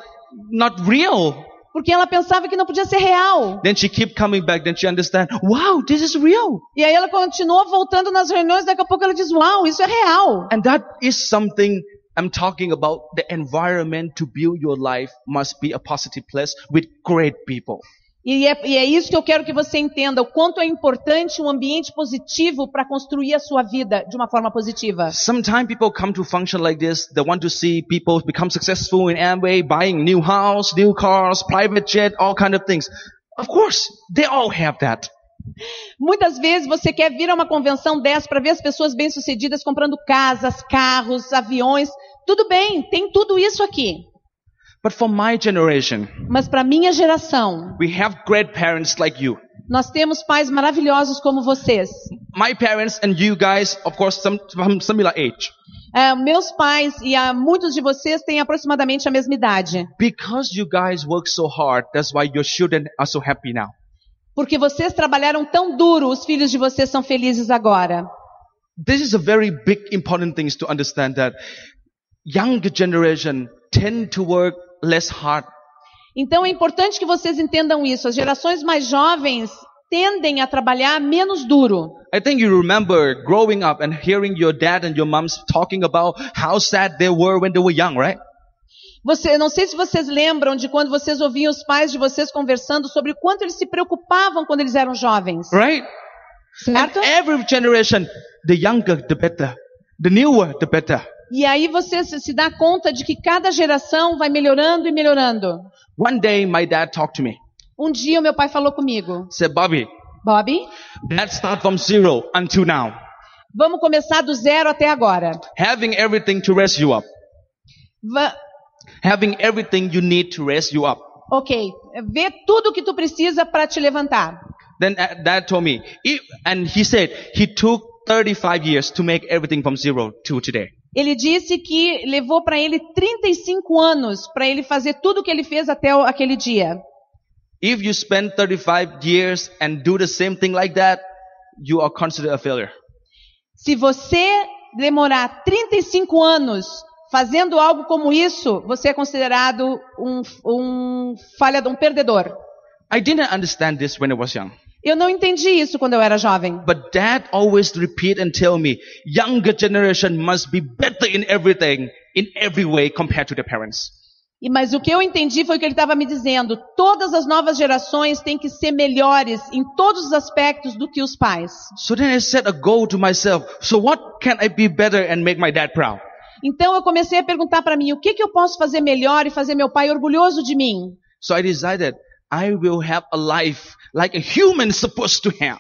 not real. Porque ela pensava que não podia ser real. Then she kept coming back, then she understand. Wow, this is real. E aí ela continuou voltando nas reuniões, daqui a pouco ela diz, uau, isso é real. And that is something I'm talking about. The environment to build your life must be a positive place with great people. E é isso que eu quero que você entenda, o quanto é importante um ambiente positivo para construir a sua vida de uma forma positiva. Sometimes people come to function like this, they want to see people become successful in Amway, buying new house, new cars, private jet, all kind of things. Of course, they all have that. Muitas vezes você quer vir a uma convenção dessa para ver as pessoas bem-sucedidas comprando casas, carros, aviões, tudo bem, tem tudo isso aqui. But for my generation, mas para minha geração, we have great parents like you. Nós temos pais maravilhosos como vocês. My parents and you guys, of course, some similar age. Meus pais e muitos de vocês têm aproximadamente a mesma idade. Because you guys work so hard, that's why your children are so happy now. Porque vocês trabalharam tão duro, os filhos de vocês são felizes agora. This is a very big important thing to understand that younger generation tend to work less hard. Então é importante que vocês entendam isso. As gerações mais jovens tendem a trabalhar menos duro. I think you remember growing up and hearing your dad and your moms talking about how sad they were when they were young, right? Não sei se vocês lembram de quando vocês ouviam os pais de vocês conversando sobre o quanto eles se preocupavam quando eles eram jovens. Right? Certo? And every generation, the younger the better, the newer the better. E aí você se dá conta de que cada geração vai melhorando e melhorando. One day my dad talked to me. Um dia o meu pai falou comigo. Said, Bobby, let's start from zero until now. Vamos começar do zero até agora. Having everything to raise you up. Having everything you need to raise you up. Ok, vê tudo o que tu precisa para te levantar. Then dad told me, and he said he took 35 years to make everything from zero to today. Ele disse que levou para ele 35 anos para ele fazer tudo o que ele fez até aquele dia. If you spend 35 years and do the same thing like that, you are considered a failure. Se você demorar 35 anos fazendo algo como isso, você é considerado um perdedor. I didn't understand this when I was young. Eu não entendi isso quando eu era jovem. But dad always repeat and tell me, younger generation must be better in everything, in every way compared to their parents. Mas o que eu entendi foi o que ele estava me dizendo. Todas as novas gerações têm que ser melhores em todos os aspectos do que os pais. So then I set a goal to myself. So what can I be better and make my dad proud? Então eu comecei a perguntar para mim, o que eu posso fazer melhor e fazer meu pai orgulhoso de mim? So I decided I will have a life like a human supposed to have.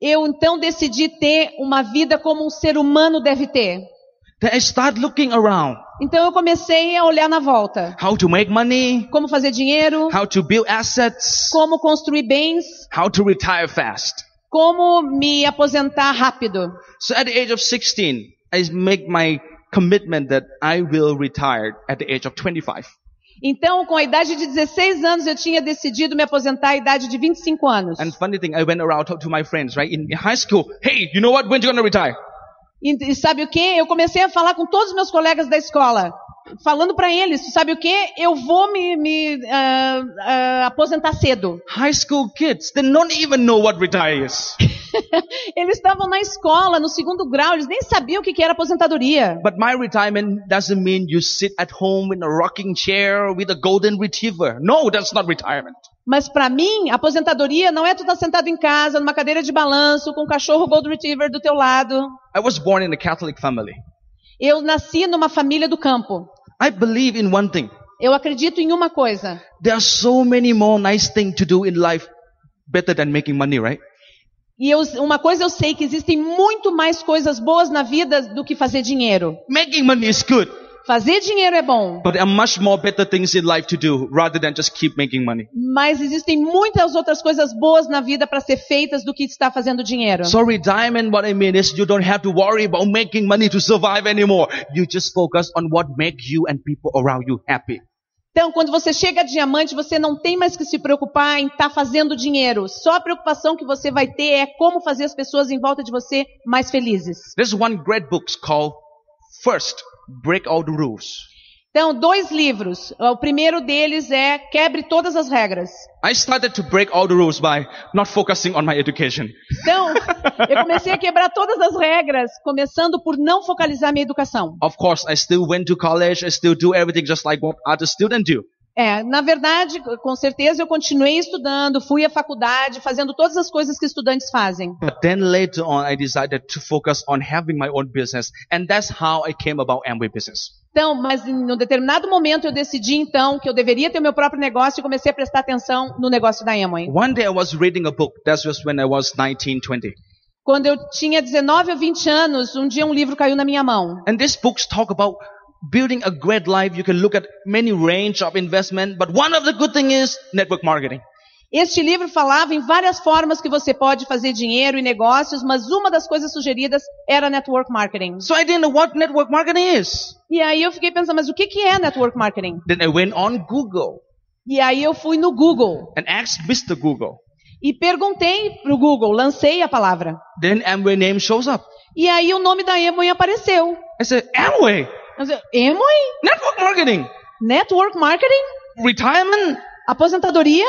Eu então decidi ter uma vida como um ser humano deve ter. Then I start looking around. Então eu comecei a olhar na volta. How to make money? Como fazer dinheiro? How to build assets? Como construir bens? How to retire fast? Como me aposentar rápido? So at the age of 16, I make my commitment that I will retire at the age of 25. Então, com a idade de 16 anos, eu tinha decidido me aposentar à idade de 25 anos. And funny thing, I went around talking to my friends, right? In high school, hey, you know what? When are you going to retire? E sabe o que? Eu comecei a falar com todos os meus colegas da escola, falando para eles, sabe o que? Eu vou me aposentar cedo. High school kids, they don't even know what retire is. Eles estavam na escola, no segundo grau, eles nem sabiam o que era aposentadoria. But my retirement doesn't mean you sit at home in a rocking chair with a golden retriever. No, that's not retirement. Mas para mim, aposentadoria não é tu estar sentado em casa numa cadeira de balanço com um cachorro golden retriever do teu lado. I was born in a Catholic family. Eu nasci numa família do campo. I believe in one thing. Eu acredito em uma coisa. There are so many more nice things to do in life better than making money, right? E uma coisa eu sei, que existem muito mais coisas boas na vida do que fazer dinheiro. Making money is good. Fazer dinheiro é bom. But there are much more better things in life to do rather than just keep making money. Mas existem muitas outras coisas boas na vida para ser feitas do que estar fazendo dinheiro. So retirement, what I mean is you don't have to worry about making money to survive anymore. You just focus on what makes you and people around you happy. Então, quando você chega a diamante, você não tem mais que se preocupar em estar fazendo dinheiro. Só a preocupação que você vai ter é como fazer as pessoas em volta de você mais felizes. There's one great book called First, Break All the Rules. Então, dois livros. O primeiro deles é Quebre Todas as Regras. I started to break all the rules by not focusing on my education. Então, eu comecei a quebrar todas as regras, começando por não focalizar minha educação. Of course, I still went to college, I still do everything just like what other students do. Na verdade, com certeza eu continuei estudando, fui à faculdade, fazendo todas as coisas que estudantes fazem. But then later on I decided to focus on having my own business, and that's how I came about Amway business. Então, mas em um determinado momento eu decidi então que eu deveria ter o meu próprio negócio e comecei a prestar atenção no negócio da Amway. One day I was reading a book. That was when I was 19, 20. Quando eu tinha 19 ou 20 anos, um dia um livro caiu na minha mão. And these books talk about building a great life. You can look at many range of investment, but one of the good thing is network marketing. Este livro falava em várias formas que você pode fazer dinheiro e negócios, mas uma das coisas sugeridas era network marketing. So I didn't know what network marketing is. E aí eu fiquei pensando, mas o que é network marketing? Then I went on Google. E aí eu fui no Google. And asked Mr. Google. E perguntei pro Google, lancei a palavra. Then Amway name shows up. E aí o nome da Amway apareceu. I said, Amway. Eu disse, Amway? Network marketing. Network marketing? Retirement? Aposentadoria?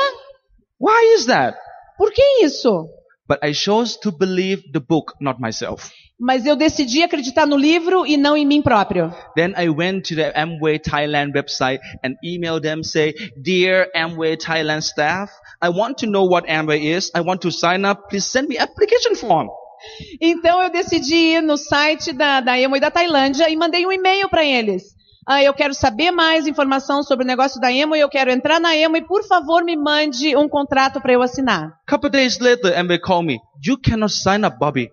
Why is that? Por que isso? But I chose to believe the book, not myself. Mas eu decidi acreditar no livro e não em mim próprio. Then I went to the Amway Thailand website and emailed them, say, dear Amway Thailand staff, I want to know what Amway is. I want to sign up. Please send me application form. Então eu decidi ir no site da Amway da Tailândia e mandei um e-mail para eles. Eu quero saber mais informação sobre o negócio da Amway, eu quero entrar na Amway e, por favor, me mande um contrato para eu assinar. Couple days later, Amway called me. You cannot sign up, Bobby.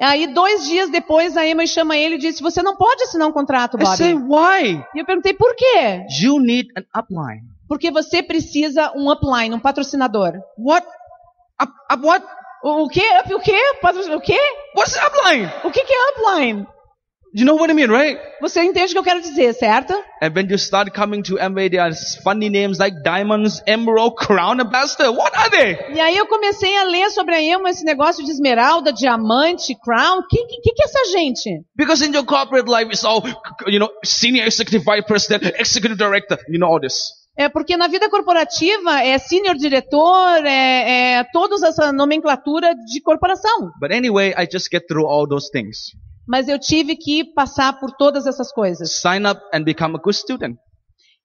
Aí, 2 dias depois, a Amway chama ele e disse, você não pode assinar um contrato, Bobby. I say, why? E eu perguntei, por quê? You need an upline. Porque você precisa um upline, um patrocinador. What? Up what? O quê? Up o quê? O quê? What's upline? O que é upline? You know what I mean, right? Você entende o que eu quero dizer, certo? And when you start coming to Amway, there are funny names like diamonds, emerald, crown, ambassador. What are they? E aí eu comecei a ler sobre a Amway, esse negócio de esmeralda, diamante, crown. Que é essa gente? Because in your corporate life, it's all, you know, senior executive vice president, executive director, you know all this. É porque na vida corporativa é senior diretor, é toda essa nomenclatura de corporação. But anyway, I just get through all those things. Mas eu tive que passar por todas essas coisas. Sign up and become a good student.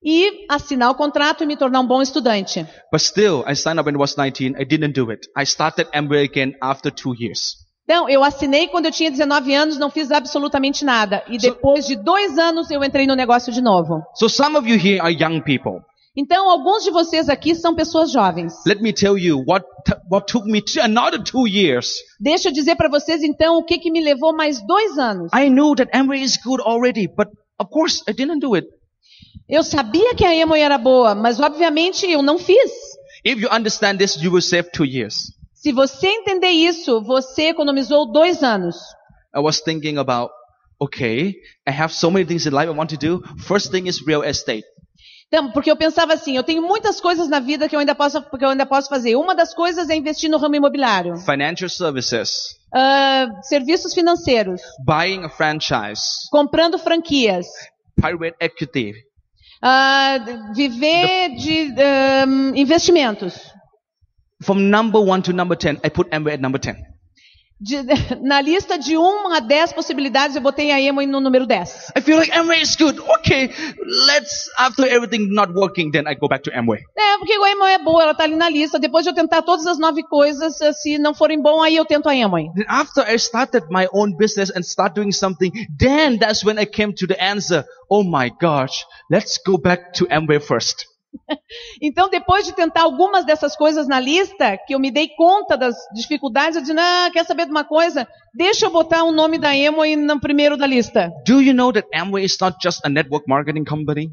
E assinar o contrato e me tornar um bom estudante. But still, I signed up when I was 19. I didn't do it. I started Amway again after 2 years. Então, eu assinei quando eu tinha 19 anos, não fiz absolutamente nada. E depois de 2 anos, eu entrei no negócio de novo. So some of you here are young people. Então, alguns de vocês aqui são pessoas jovens. Let me tell you what took me another 2 years. Deixa eu dizer para vocês então o que me levou mais 2 anos. I knew that Amway is good already, but of course I didn't do it. Eu sabia que a Amway era boa, mas obviamente eu não fiz. If you understand this, you will save 2 years. Se você entender isso, você economizou 2 anos. I was thinking about, okay, I have so many things in life I want to do. First thing is real estate. Porque eu pensava assim, eu tenho muitas coisas na vida que eu ainda posso fazer. Uma das coisas é investir no ramo imobiliário. Financial services. Serviços financeiros. Buying a franchise. Comprando franquias. Private equity. Viver de investimentos. From number 1 to number 10, I put Amway at number 10. Na lista de 1 a 10 possibilidades, eu botei a Amway no número 10. I feel like Amway is good. Okay, let's after everything not working, then I go back to Amway. É, porque a Amway é boa, ela tá ali na lista. Depois de eu tentar todas as 9 coisas, se não forem bom, aí eu tento a Amway. Then after I started my own business and start doing something, then that's when I came to the answer. Oh my gosh, let's go back to Amway first. Então, depois de tentar algumas dessas coisas na lista, que eu me dei conta das dificuldades, eu disse, quer saber de uma coisa? Deixa eu botar o nome da Amway no primeiro da lista. Do you know that Amway is not just a network marketing company?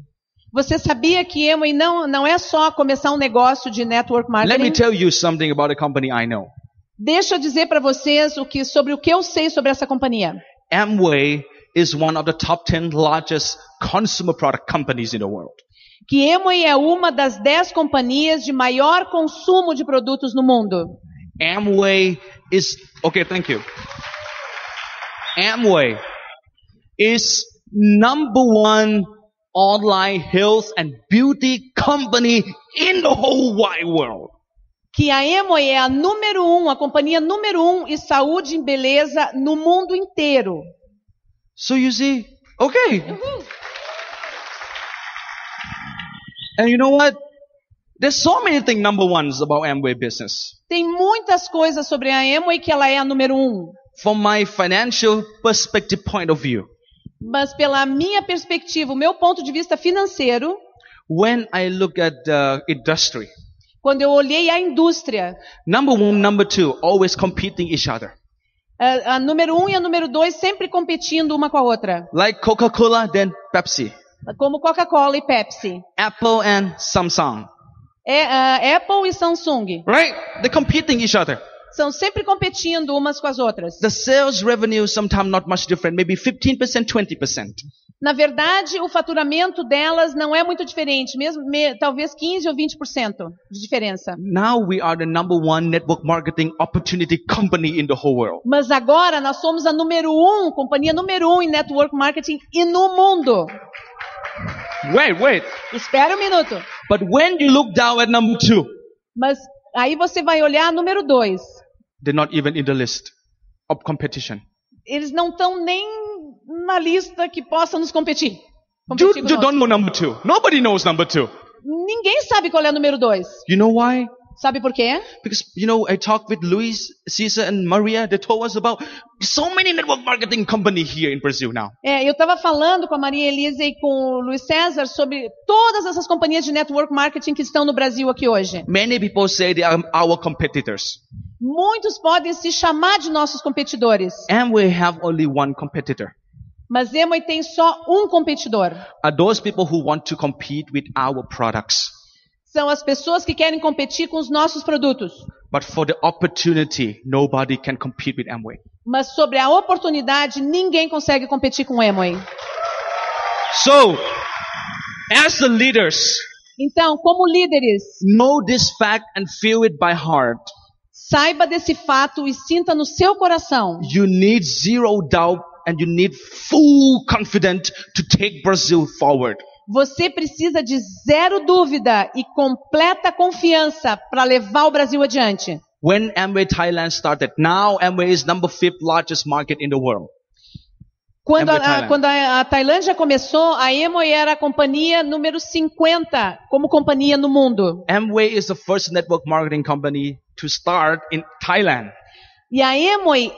Você sabia que Amway não é só começar um negócio de network marketing? Let me tell you something about a company I know. Deixa eu dizer para vocês sobre o que eu sei sobre essa companhia. Amway is one of the top 10 largest consumer product companies in the world. Que Amway é uma das 10 companhias de maior consumo de produtos no mundo. Amway is... Okay, thank you. Amway is #1 online health and beauty company in the whole wide world. Que a Amway é a companhia #1 em saúde e beleza no mundo inteiro. So you see... Okay. And you know what? There's so many things #1s about Amway business. Tem muitas coisas sobre a Amway que ela é a #1. From my financial perspective point of view. Mas pela minha perspectiva, o meu ponto de vista financeiro. When I look at the industry. Quando eu olhei a indústria. #1, #2, always competing each other. A #1 e a #2 sempre competindo uma com a outra. Like Coca-Cola, then Pepsi. Como Coca-Cola e Pepsi. Apple and Samsung. Apple e Samsung. Right? They're competing each other. São sempre competindo umas com as outras. The sales revenue sometimes not much different, maybe 15%, 20%. Na verdade, o faturamento delas não é muito diferente, mesmo talvez 15 ou 20% de diferença. Now we are the #1 network marketing opportunity company in the whole world. Mas agora nós somos a companhia número um em network marketing e no mundo. Wait. Espera minuto. But when you look down at #2. Mas aí você vai olhar número 2. They're not even in the list of competition. Eles não estão nem na lista que possa nos competir. You don't know #2. Nobody knows #2. Ninguém sabe qual é o número 2. You know why? Sabe por quê? Because you know I talked with Luis, Cesar and Maria. They told us about so many network marketing company here in Brazil now. Eu estava falando com a Maria Elisa e com o Luiz César sobre todas essas companhias de network marketing que estão no Brasil aqui hoje. Many people say they are our competitors. Muitos podem se chamar de nossos competidores. And we have only one competitor. Mas Amway tem só um competidor. Are those people who want to compete with our products? São as pessoas que querem competir com os nossos produtos. But for the opportunity, nobody can compete with Amway. Mas sobre a oportunidade, ninguém consegue competir com Amway. So, as the leaders, então, como líderes, know this fact and feel it by heart. Saiba desse fato e sinta no seu coração. You need zero doubt. And you need full confidence to take Brazil forward. Você precisa de zero dúvida e completa confiança para levar o Brasil adiante. When Amway Thailand started, now Amway is #5 largest market in the world. Quando a Tailândia começou, a Amway era a companhia número 50 como companhia no mundo. Amway is the first network marketing company to start in Thailand. E a Amway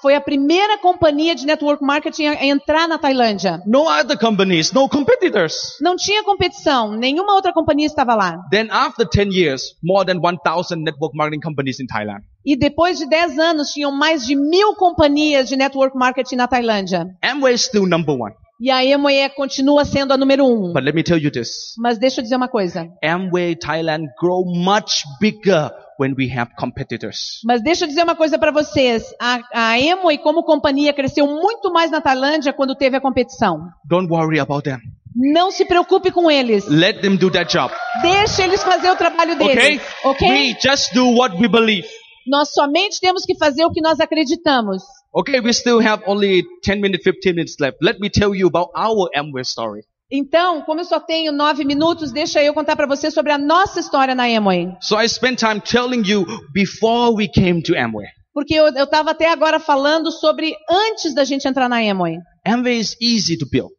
foi a primeira companhia de network marketing a entrar na Tailândia. No other companies, no competitors. Não tinha competição, nenhuma outra companhia estava lá. Then after 10 years, more than 1,000 network marketing companies in Thailand. E depois de 10 anos tinham mais de 1.000 companhias de network marketing na Tailândia. Amway is still #1. E a Amway continua sendo a número 1. But let me tell you this. Mas deixa eu dizer uma coisa. Amway Thailand grow much bigger when we have competitors. Mas deixa eu dizer uma coisa para vocês. A Amway como companhia cresceu muito mais na Tailândia quando teve a competição. Don't worry about them. Não se preocupe com eles. Let them do that job. Deixa eles fazer o trabalho deles. Okay? We just do what we believe. Nós somente temos que fazer o que nós acreditamos. Okay, we still have only 10 minutes, 15 minutes left. Let me tell you about our Amway story. Então, como eu só tenho 9 minutos, deixa eu contar para você sobre a nossa história na Amway. So I spent time telling you before we came to Amway. Porque eu estava até agora falando sobre antes da gente entrar na Amway. Amway is easy to build.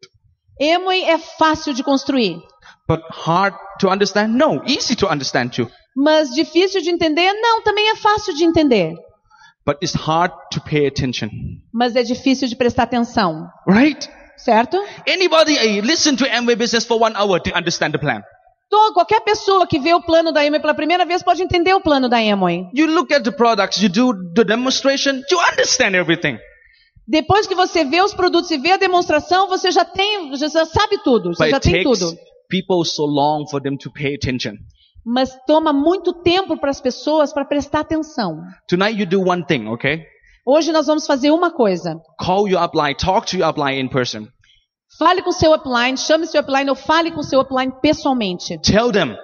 Amway é fácil de construir. But hard to understand? No, easy to understand too. Mas difícil de entender? Não, também é fácil de entender. But it's hard to pay attention. Mas é difícil de prestar atenção. Right? Certo? Anybody listen to Amway business for 1 hour to understand the plan. Qualquer pessoa que vê o plano da Amway pela primeira vez pode entender o plano da Amway. You look at the products, you do the demonstration, you understand everything. Depois que você vê os produtos e vê a demonstração, você já sabe tudo, você já tem tudo. But it takes people so long for them to pay attention. Mas toma muito tempo para as pessoas para prestar atenção. Tonight you do one thing, okay? Hoje nós vamos fazer uma coisa. Call your upline, talk to your upline in person. Fale com seu upline, chame seu upline ou fale com seu upline pessoalmente. Tell them.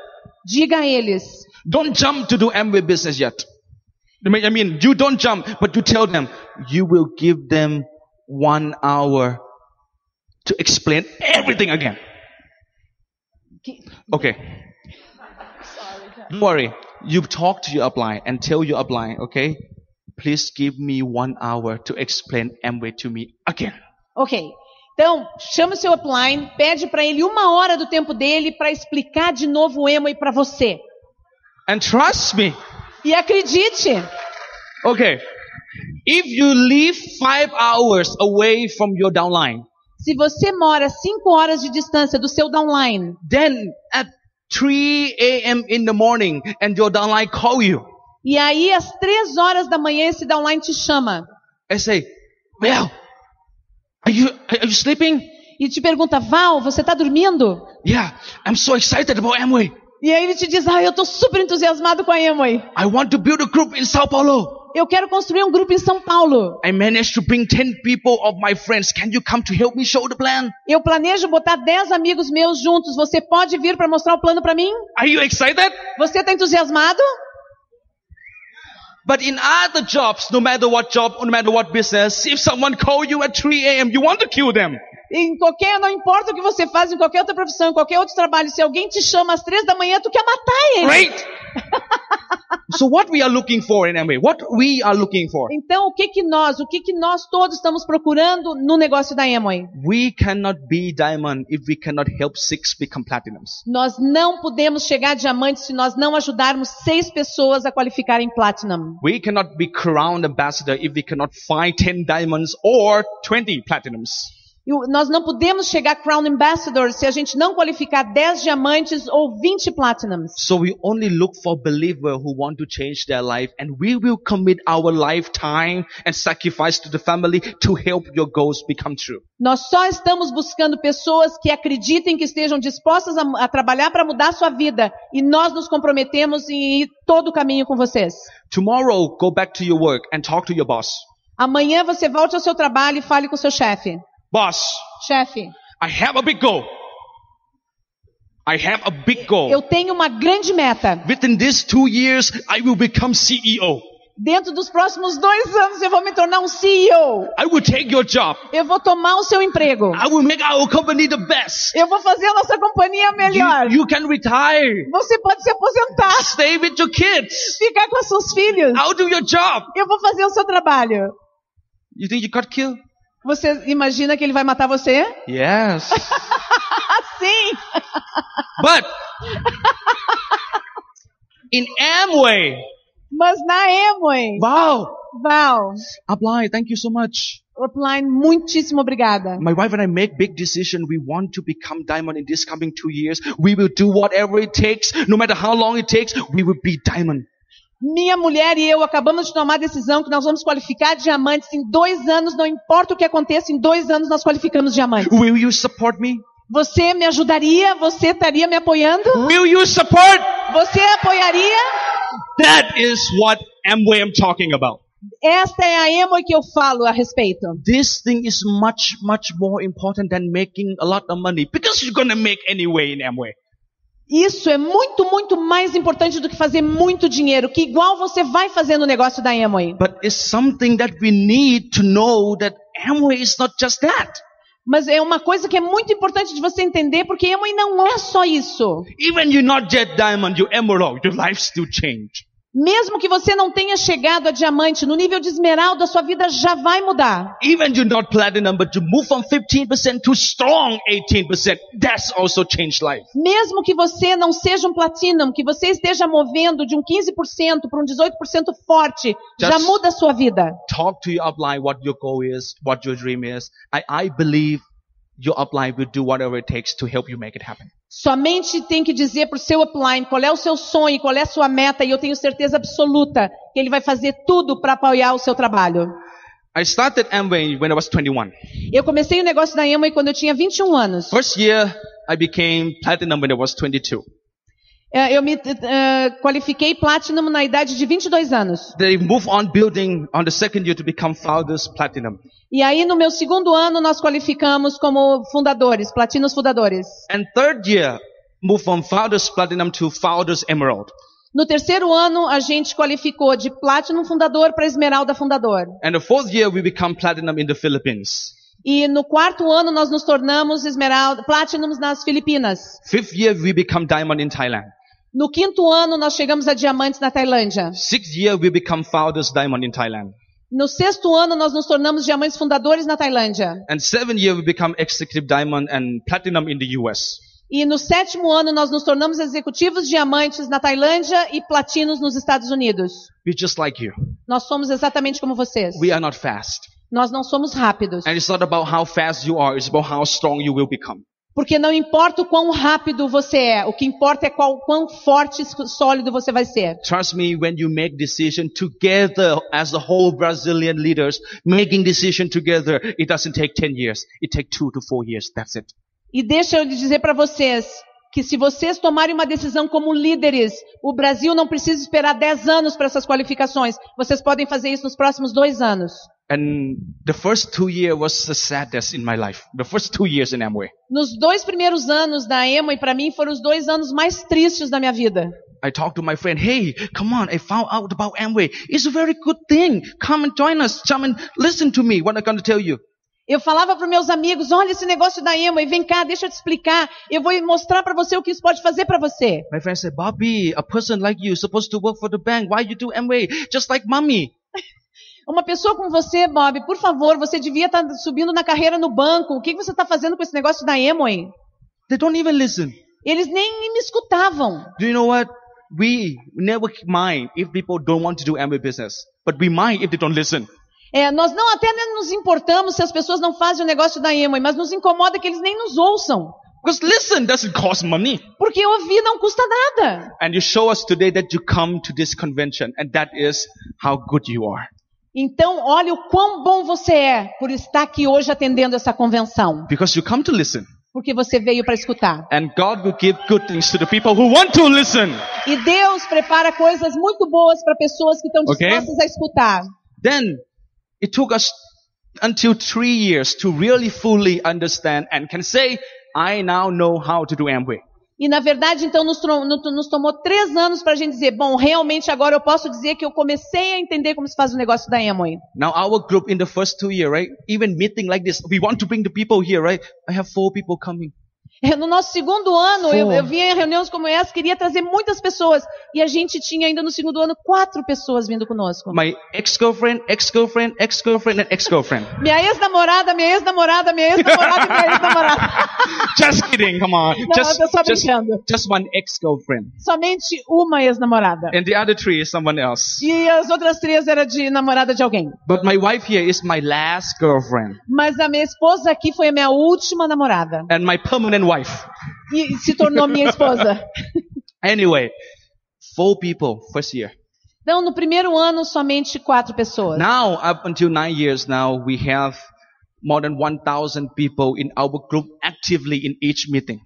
Diga a eles. Don't jump to do Amway business yet. I mean, you don't jump, but you tell them. You will give them 1 hour to explain everything again. Okay. Don't worry. You talk to your upline and tell your upline, okay? Please give me 1 hour to explain Amway to me again. Ok. Então, chama o seu upline, pede para ele 1 hora do tempo dele para explicar de novo o Amway para você. And trust me. E acredite. Ok. If you live 5 hours away from your downline. Se você mora 5 horas de distância do seu downline. Then at 3 a.m. in the morning and your downline call you. E aí, às 3 horas da manhã, esse downline te chama. I say, Val, are you sleeping? E te pergunta, Val, você está dormindo? Yeah, I'm so excited about Amway. E aí ele te diz, eu estou super entusiasmado com a Amway. I want to build a group in São Paulo. Eu quero construir um grupo em São Paulo. I managed to bring 10 people of my friends. Can you come to help me show the plan? Eu planejo botar 10 amigos meus juntos. Você pode vir para mostrar o plano para mim? Are you excited? Você está entusiasmado? But in other jobs, no matter what job, no matter what business, if someone call you at 3 a.m., you want to kill them. Em qualquer, não importa o que você faz, em qualquer outra profissão, em qualquer outro trabalho, se alguém te chama às 3 da manhã, tu quer matar ele. Great. So what we are looking for in Amway? What we are looking for? Então o que nós todos estamos procurando no negócio da Amway? We cannot be diamond if we cannot help 6 become platinums. Nós não podemos chegar a diamante se nós não ajudarmos 6 pessoas a qualificarem platinum. We cannot be crown ambassador if we cannot find 10 diamonds or 20 platinums. Nós não podemos chegar a Crown Ambassador se a gente não qualificar 10 diamantes ou 20 platinums. So we only look for believers who want to change their life, and we will commit our lifetime and sacrifice to the family to help your goals become true. Nós só estamos buscando pessoas que acreditem, que estejam dispostas a trabalhar para mudar a sua vida, e nós nos comprometemos em ir todo o caminho com vocês. Tomorrow, go back to your work and talk to your boss. Amanhã você volte ao seu trabalho e fale com o seu chefe. Boss, chefe, I have a big goal. I have a big goal. Eu tenho uma grande meta. Within these 2 years, I will become CEO. Dentro dos próximos 2 anos, eu vou me tornar um CEO. I will take your job. Eu vou tomar o seu emprego. I will make our company the best. Eu vou fazer a nossa companhia melhor. You can retire. Você pode se aposentar. Stay with your kids. Ficar com seus filhos. I'll do your job. Eu vou fazer o seu trabalho. You think you got killed? Você imagina que ele vai matar você? Yes. Sim. But in Amway. Mas na Amway. Wow. Apply, thank you so much. Apply, muitíssimo obrigada. My wife and I make big decision. We want to become diamond in this coming 2 years. We will do whatever it takes, no matter how long it takes. We will be diamond. Minha mulher e eu acabamos de tomar a decisão que nós vamos qualificar diamantes em 2 anos. Não importa o que aconteça, em 2 anos nós qualificamos diamantes. Will you support me? Você me ajudaria? Você estaria me apoiando? Will you support? Você apoiaria? That is what Amway I'm talking about. Esta é a Amway que eu falo a respeito. This thing is much, much more important than making a lot of money, because you're gonna make anyway in Amway. Isso é muito, muito mais importante do que fazer muito dinheiro, que igual você vai fazer no negócio da Amway. But it's something that we need to know that Amway is not just that. Mas é uma coisa que é muito importante de você entender, porque Amway não é só isso. Even you're not yet diamond, you're emerald, your life still change. Mesmo que você não tenha chegado a diamante, no nível de esmeralda, sua vida já vai mudar. Even you're not platinum, but you move from 15% to strong 18%. That's also changed life. Mesmo que você não seja um platinum, que você esteja movendo de um 15% para um 18% forte, já muda a sua vida. Talk to your upline what your goal is, what your dream is. I believe your upline will do whatever it takes to help you make it happen. Somente tem que dizer para o seu upline qual é o seu sonho, qual é a sua meta, e eu tenho certeza absoluta que ele vai fazer tudo para apoiar o seu trabalho. I started Amway when I was 21. Eu comecei o negócio da Amway quando eu tinha 21 anos. First year I became platinum when I was 22. Eu me qualifiquei platinum na idade de 22 anos. They move on building on the second year to become founders platinum. E aí no meu segundo ano nós qualificamos como fundadores, platinos fundadores. And third year move from founders platinum to founders emerald. No terceiro ano a gente qualificou de platinum fundador para esmeralda fundador. And the fourth year we become platinum in the Philippines. E no quarto ano nós nos tornamos esmeralda, platinums nas Filipinas. Fifth year we become diamond in Thailand. No quinto ano nós chegamos a diamantes na Tailândia. Sixth year we become founders diamond in Thailand. No sexto ano nós nos tornamos diamantes fundadores na Tailândia. And seventh year we become executive diamond and platinum in the US. E no sétimo ano nós nos tornamos executivos diamantes na Tailândia e platinos nos Estados Unidos. We're just like you. Nós somos exatamente como vocês. We are not fast. Nós não somos rápidos. And it's not about how fast you are, it's about how strong you will become. Porque não importa o quão rápido você é, o que importa é quão forte e sólido você vai ser. Trust me, when you make decision together as the whole Brazilian leaders, making decision together, it doesn't take 10 years, it takes 2 to 4 years, that's it. E deixa eu dizer para vocês, que se vocês tomarem uma decisão como líderes, o Brasil não precisa esperar 10 anos para essas qualificações. Vocês podem fazer isso nos próximos 2 anos. And the first 2 years was the saddest in my life. The first 2 years in Amway. Nos 2 primeiros anos da Amway, para mim foram os 2 anos mais tristes da minha vida. I talked to my friend, hey, come on, I found out about Amway. It's a very good thing. Come and join us. Come and listen to me. What I'm going to tell you. Eu falava para os meus amigos, olha esse negócio da Amway, vem cá, deixa eu te explicar. Eu vou mostrar para você o que isso pode fazer para você. My friend said, Bobby, a person like you is supposed to work for the bank. Why you do Amway? Just like mommy. Uma pessoa como você, Bob, por favor, você devia estar subindo na carreira no banco. O que você está fazendo com esse negócio da Amway? They don't even listen. Eles nem me escutavam. Do you know what? We never mind if people don't want to do Amway business, but we mind if they don't listen. Nós não até nem nos importamos se as pessoas não fazem o negócio da Amway, mas nos incomoda que eles nem nos ouçam. Because listen doesn't cost money. Porque ouvir não custa nada. And you show us today that you come to this convention, and that is how good you are. Então, olha o quão bom você é por estar aqui hoje atendendo essa convenção. Because you come to listen. Porque você veio para escutar. And God will give good things to the people who want to listen. E Deus prepara coisas muito boas para pessoas que estão dispostas a escutar. Then it took us until 3 years to really fully understand and can say, I now know how to do Amway. E na verdade, então, nos tomou 3 anos para a gente dizer, bom, realmente agora eu posso dizer que eu comecei a entender como se faz o negócio da Amway. Now our group in the first 2 years, right? Even meeting like this, we want to bring the people here, right? I have 4 people coming. No nosso 2º ano, eu vinha em reuniões como essa, queria trazer muitas pessoas. E a gente tinha ainda no 2º ano 4 pessoas vindo conosco. My ex-girlfriend, ex-girlfriend, ex-girlfriend and ex-girlfriend. Minha ex-namorada, minha ex-namorada, minha ex-namorada e minha ex-namorada. Just kidding, come on. Não, just one ex-girlfriend. Somente uma ex-namorada. And the other 3 is someone else. E as outras 3 era de namorada de alguém. But my wife here is my last girlfriend. Mas a minha esposa aqui foi a minha última namorada. And my permanent wife. E se tornou minha esposa. Anyway, 4 people first year. Então, no 1º ano somente 4 pessoas. Now, up until 9 years now, we have more than 1,000 people in our group actively in each meeting.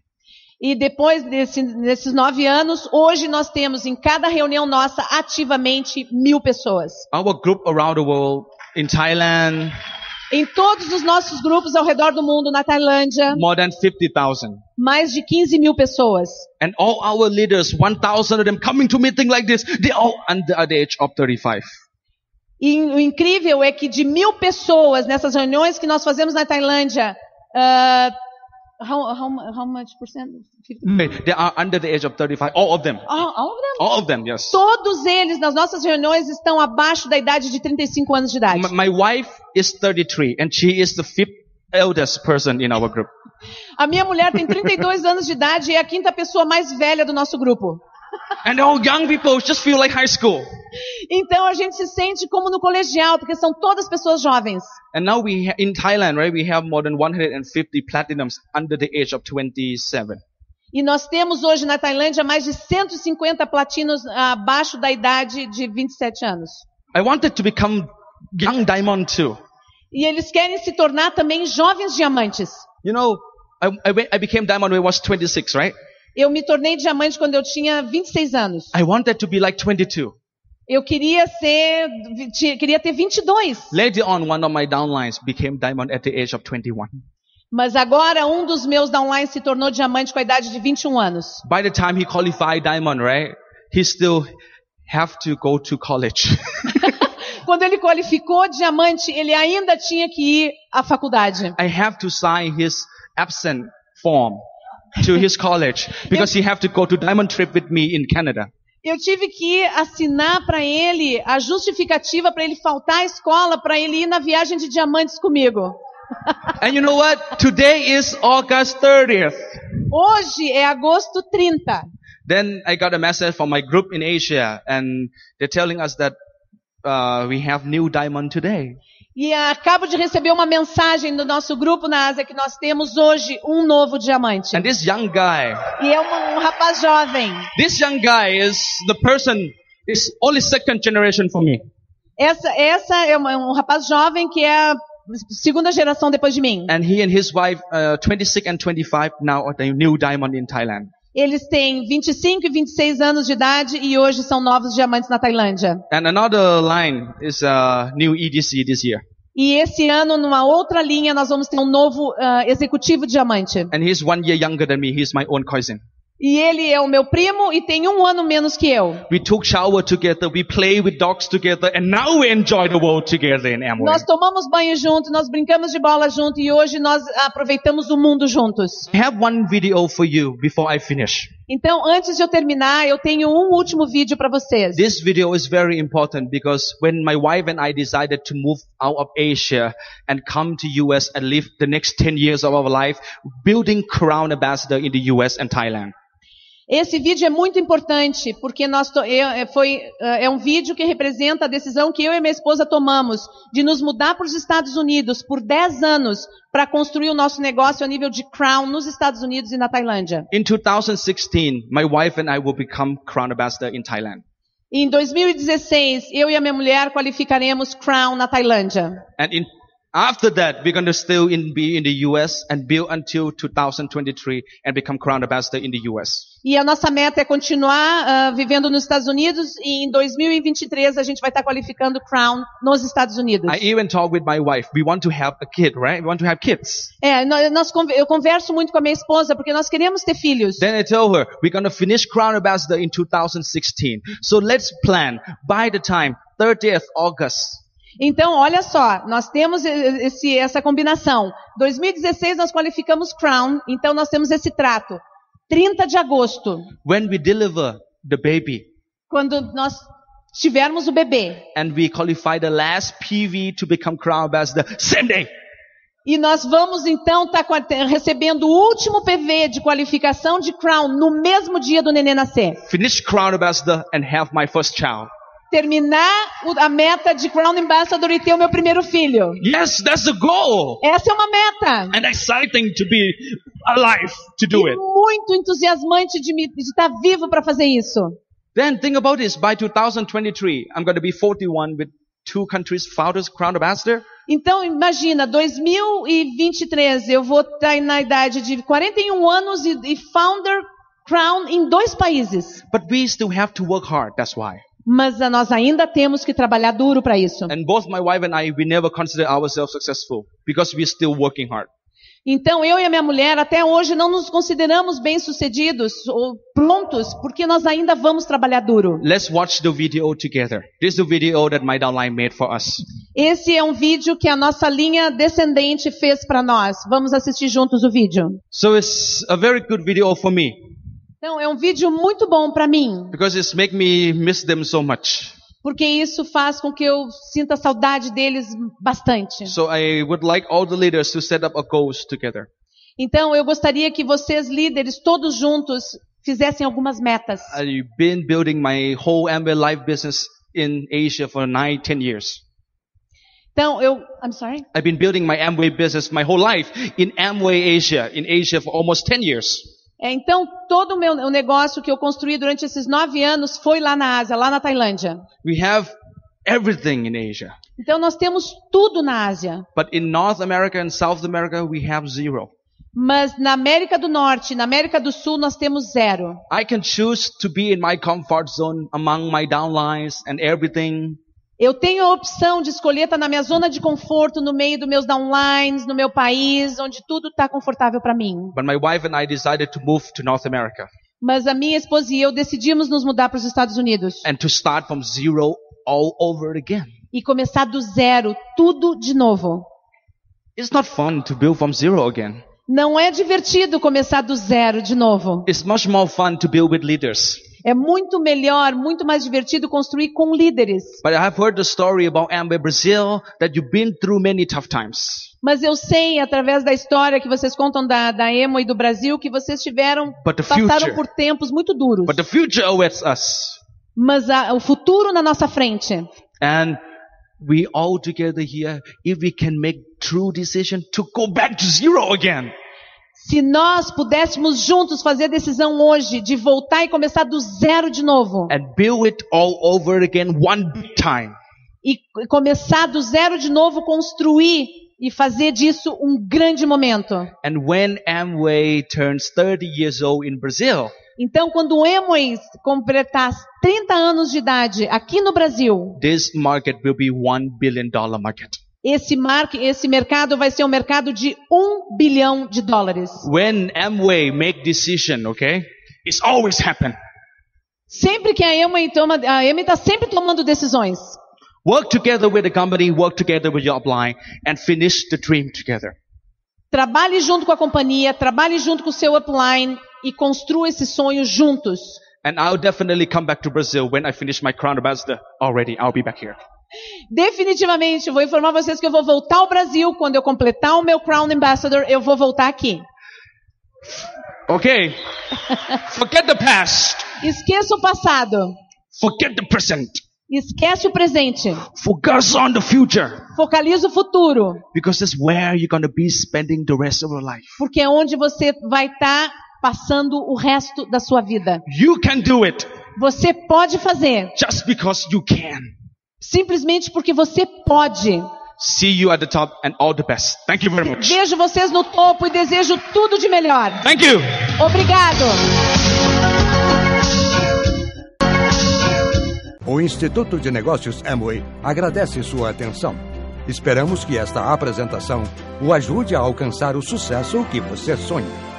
E depois desses 9 anos, hoje nós temos em cada reunião nossa ativamente 1,000 pessoas. Our group around the world in Thailand. Em todos os nossos grupos ao redor do mundo, na Tailândia, more than 50,000. Mais de 15,000 pessoas. And all our leaders, 1,000 of them coming to meeting like this, they all under the age of 35. E o incrível é que de 1,000 pessoas nessas reuniões que nós fazemos na Tailândia, how much percent? They are under the age of 35, all of them. All of them? All of them, yes. Todos eles nas nossas reuniões estão abaixo da idade de 35 anos de idade. My wife is 33 and she is the 5th eldest person in our group. A minha mulher tem 32 anos de idade e é a 5ª pessoa mais velha do nosso grupo. And all young people just feel like high school. Então a gente se sente como no colegial, porque são todas pessoas jovens. And now we in Thailand, right? We have more than 150 platinums under the age of 27. E nós temos hoje na Tailândia mais de 150 platinos abaixo da idade de 27 anos. I wanted to become young diamond too. E eles querem se tornar também jovens diamantes. You know, I became diamond when I was 26, right? Eu me tornei diamante quando eu tinha 26 anos. I wanted to be like 22. Eu queria ter 22. Later on, one of my downlines became diamond at the age of 21. Mas agora um dos meus downlines se tornou diamante com a idade de 21 anos. By the time he qualified diamond, right? He still have to go to college. Quando ele qualificou diamante, ele ainda tinha que ir à faculdade. I have to sign his absent form to his college because he have to go to diamond trip with me in Canada. Eu tive que assinar para ele a justificativa para ele faltar à escola para ele ir na viagem de diamantes comigo. And you know what? Today is August 30th. Hoje é agosto 30. Then I got a message from my group in Asia and they're telling us that we have new diamond today. E acabo de receber uma mensagem do nosso grupo na Ásia que nós temos hoje um novo diamante. And this young guy, e é um rapaz jovem. This young guy is the person is only 2nd generation for me. Essa é um rapaz jovem que é a 2ª geração depois de mim. And he and his wife 26 and 25 now are the new diamond in Thailand. Eles têm 25 e 26 anos de idade e hoje são novos diamantes na Tailândia. And another line is a new EDC this year. E esse ano, numa outra linha, nós vamos ter um novo executivo diamante. And he's 1 year younger than me. He's my own cousin. E ele é o meu primo e tem 1 ano menos que eu. We took shower together, we play with dogs together, and now we enjoy the world together in Amway. Nós tomamos banho junto, nós brincamos de bola junto e hoje nós aproveitamos o mundo juntos. I have one video for you before I finish. Então, antes de eu terminar, eu tenho um último vídeo para vocês. This video is very important because when my wife and I decided to move out of Asia and come to US and live the next 10 years of our life building crown ambassador in the US and Thailand. Esse vídeo é muito importante porque é um vídeo que representa a decisão que eu e minha esposa tomamos de nos mudar para os Estados Unidos por 10 anos para construir o nosso negócio a nível de Crown nos Estados Unidos e na Tailândia. In 2016, my wife and I will become Crown Ambassador in Thailand. Em 2016, eu e a minha mulher qualificaremos Crown na Tailândia. After that, we're going to still be in the US and build until 2023 and become Crown Ambassador in the US. E a nossa meta é continuar vivendo nos Estados Unidos e em 2023 a gente vai estar qualificando Crown nos Estados Unidos. I even talk with my wife. We want to have a kid, right? We want to have kids. Eu converso muito com a minha esposa porque nós queremos ter filhos. Then I tell her we're going to finish Crown Ambassador in 2016. So let's plan by the time 30th August. Então, olha só, nós temos essa combinação. 2016 nós qualificamos Crown, então nós temos esse trato. 30 de agosto. When we deliver the baby. Quando nós tivermos o bebê. And we qualify the last PV to become Crown Ambassador same day. E nós vamos então estar recebendo o último PV de qualificação de Crown no mesmo dia do neném nascer. Finish Crown Ambassador and have my first child. Terminar a meta de Crown Ambassador e ter o meu primeiro filho. Yes, that's the goal. Essa é uma meta. And exciting to be alive to do it. Muito entusiasmante de estar vivo para fazer isso. Then think about this. By 2023, I'm going to be 41 with 2 countries founders Crown Ambassador. Então imagina, 2023 eu vou estar na idade de 41 anos e founder Crown em 2 países. But we still have to work hard. That's why. Mas nós ainda temos que trabalhar duro para isso. Então eu e a minha mulher até hoje não nos consideramos bem-sucedidos ou prontos porque nós ainda vamos trabalhar duro. Let's watch the video together. This is the video that my downline made for us. Esse é um vídeo que a nossa linha descendente fez para nós. Vamos assistir juntos o vídeo. So it's a very good video for me. Então, é um vídeo muito bom para mim. Because it's make me miss them so much. Porque isso faz com que eu sinta saudade deles bastante. So I would like all the leaders to set up a goals together. Então, eu gostaria que vocês líderes todos juntos fizessem algumas metas. I've been building my whole Amway life business in Asia for 9-10 years. Então, I'm sorry. I've been building my Amway business my whole life in Amway Asia, in Asia for almost 10 years. Então, todo o meu negócio que eu construí durante esses 9 anos foi lá na Ásia, lá na Tailândia. We have everything in Asia. Então, nós temos tudo na Ásia. But in North America and South America, we have zero. Mas na América do Norte, na América do Sul, nós temos 0. I can choose to be in my comfort zone among my downlines and everything. Eu tenho a opção de escolher estar na minha zona de conforto, no meio dos meus downlines, no meu país, onde tudo está confortável para mim. Mas a minha esposa e eu decidimos nos mudar para os Estados Unidos. And to start from zero all over again. E começar do zero, tudo de novo. It's not fun to build from zero again. Não é divertido começar do zero de novo. It's much more fun to build with leaders. É muito melhor, muito mais divertido construir com líderes. Mas eu sei através da história que vocês contam da Amway e do Brasil que vocês passaram por tempos muito duros. But the future awaits us. Mas o futuro na nossa frente. And we all together here, if we can make true decision to go back to zero again. Se nós pudéssemos juntos fazer a decisão hoje de voltar e começar do zero de novo. And build it all over again one time. E começar do zero de novo, construir e fazer disso grande momento. And when Amway turns 30 years old in Brazil. Então, quando o Amway completar 30 anos de idade aqui no Brasil, this market will be $1 billion market. Esse mercado vai ser um mercado de $1 bilhão. When Amway make decision, okay, it's always happen. Sempre que a Amway toma, a Amway está sempre tomando decisões. Work together with the company, work together with your upline, and finish the dream together. Trabalhe junto com a companhia, trabalhe junto com o seu upline e construa esse sonho juntos. And I'll definitely come back to Brazil when I finish my crown ambassador. Already, I'll be back here. Definitivamente, vou informar vocês que eu vou voltar ao Brasil quando eu completar o meu crown ambassador. Eu vou voltar aqui. Ok. Forget the past. Esqueça o passado. Forget the present. Esquece o presente. Focus on the future. Focaliza o futuro. Because that's where you're going to be spending the rest of your life. Porque é onde você vai estar passando o resto da sua vida. You can do it. Você pode fazer. Just because you can. Simplesmente porque você pode. See you at the top and all the best. Thank you very much. Vejo vocês no topo e desejo tudo de melhor. Thank you. Obrigado. O Instituto de Negócios Amway agradece sua atenção. Esperamos que esta apresentação o ajude a alcançar o sucesso que você sonha.